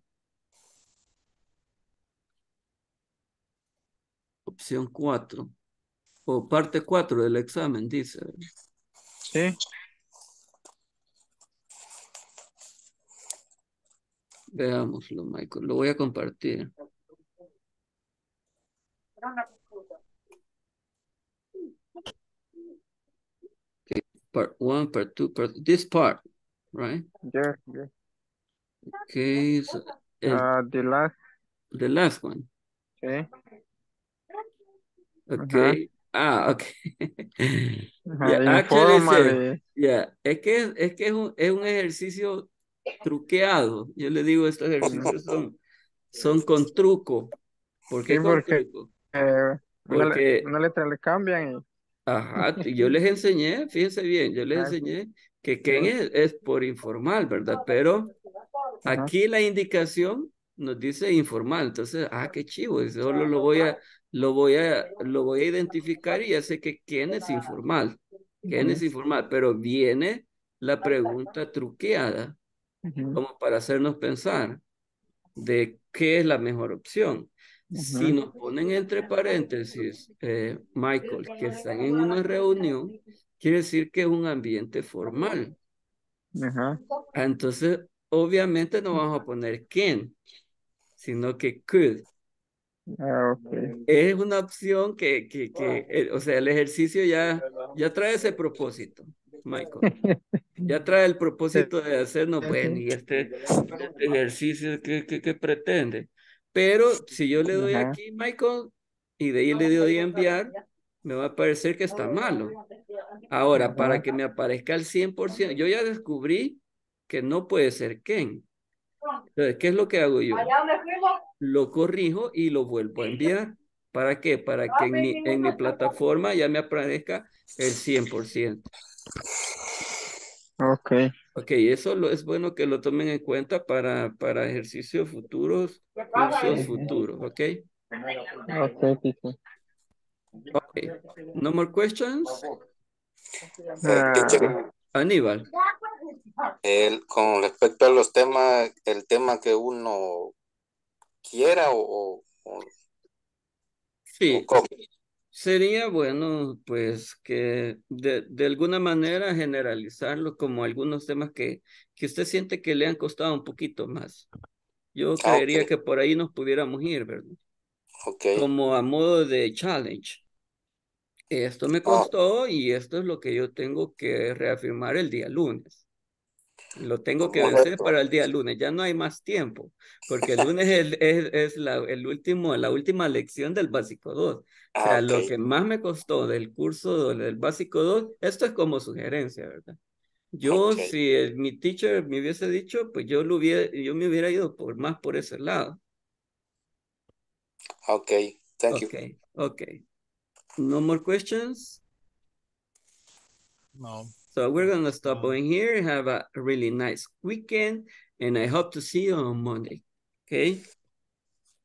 Opción cuatro. O parte cuatro del examen, dice. Sí. Veámoslo, Michael. Lo voy a compartir. Okay. Part one, part two, part... This part, right? Yeah, yeah. Okay. So, uh, the last. The last one. Okay. Okay. Uh-huh. Ah, ok. Yeah, actually, yeah. Es que, es, que es, un, es un ejercicio truqueado. Yo le digo, estos ejercicios son, son con truco. ¿Por qué sí, con porque, truco? Eh, porque una letra le cambian. Y... Ajá, yo les enseñé, fíjense bien, yo les enseñé que Ken es, es por informal, ¿verdad? Pero aquí la indicación nos dice informal. Entonces, ah, qué chivo, solo lo voy a... Lo voy, a, lo voy a identificar y ya sé que quién es informal. Quién es informal, pero viene la pregunta truqueada uh-huh. como para hacernos pensar de qué es la mejor opción. Uh-huh. Si nos ponen entre paréntesis, eh, Michael, que están en una reunión, quiere decir que es un ambiente formal. Uh-huh. Entonces, obviamente no vamos a poner quién, sino que could. Ah, okay. Es una opción que, que, que eh, o sea, el ejercicio ya, ya trae ese propósito, Michael. Ya trae el propósito de hacernos, bueno, y este, este ejercicio que, que, que pretende. Pero si yo le doy uh-huh. aquí, Michael, y de ahí le doy a enviar, me va a parecer que está malo. Ahora, para que me aparezca al cien por ciento, yo ya descubrí que no puede ser Ken. Entonces, ¿qué es lo que hago yo? Lo corrijo y lo vuelvo a enviar. ¿Para qué? Para que en mi, en mi plataforma ya me aparezca el cien por ciento. Ok. Ok, eso lo, es bueno que lo tomen en cuenta para, para ejercicios futuros, cursos futuros, ¿ok? Ok. No more questions? Uh, Aníbal. El, con respecto a los temas, el tema que uno... quiera o, o sí o sería bueno pues que de, de alguna manera generalizarlo como algunos temas que, que usted siente que le han costado un poquito más. Yo ah, creería okay. que por ahí nos pudiéramos ir, ¿verdad? Okay. Como a modo de challenge. Esto me costó ah. y esto es lo que yo tengo que reafirmar el día lunes. Lo tengo que vencer para el día lunes. Ya no hay más tiempo, porque el lunes es, es, es la, el último, la última lección del básico dos. O sea, ah, okay. lo que más me costó del curso del básico dos, esto es como sugerencia, ¿verdad? Yo, okay. si el, mi teacher me hubiese dicho, pues yo, lo hubiera, yo me hubiera ido por más por ese lado. Ok, thank you. Okay, okay. No more questions? No. So we're going to stop going here. Have a really nice weekend. And I hope to see you on Monday. Okay?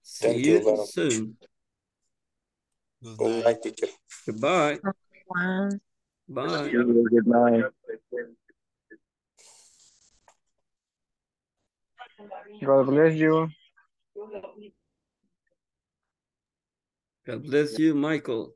See Thank you, you soon. Good night, teacher. Goodbye. Bye. Bye. Good night. God bless you. God bless you, Michael.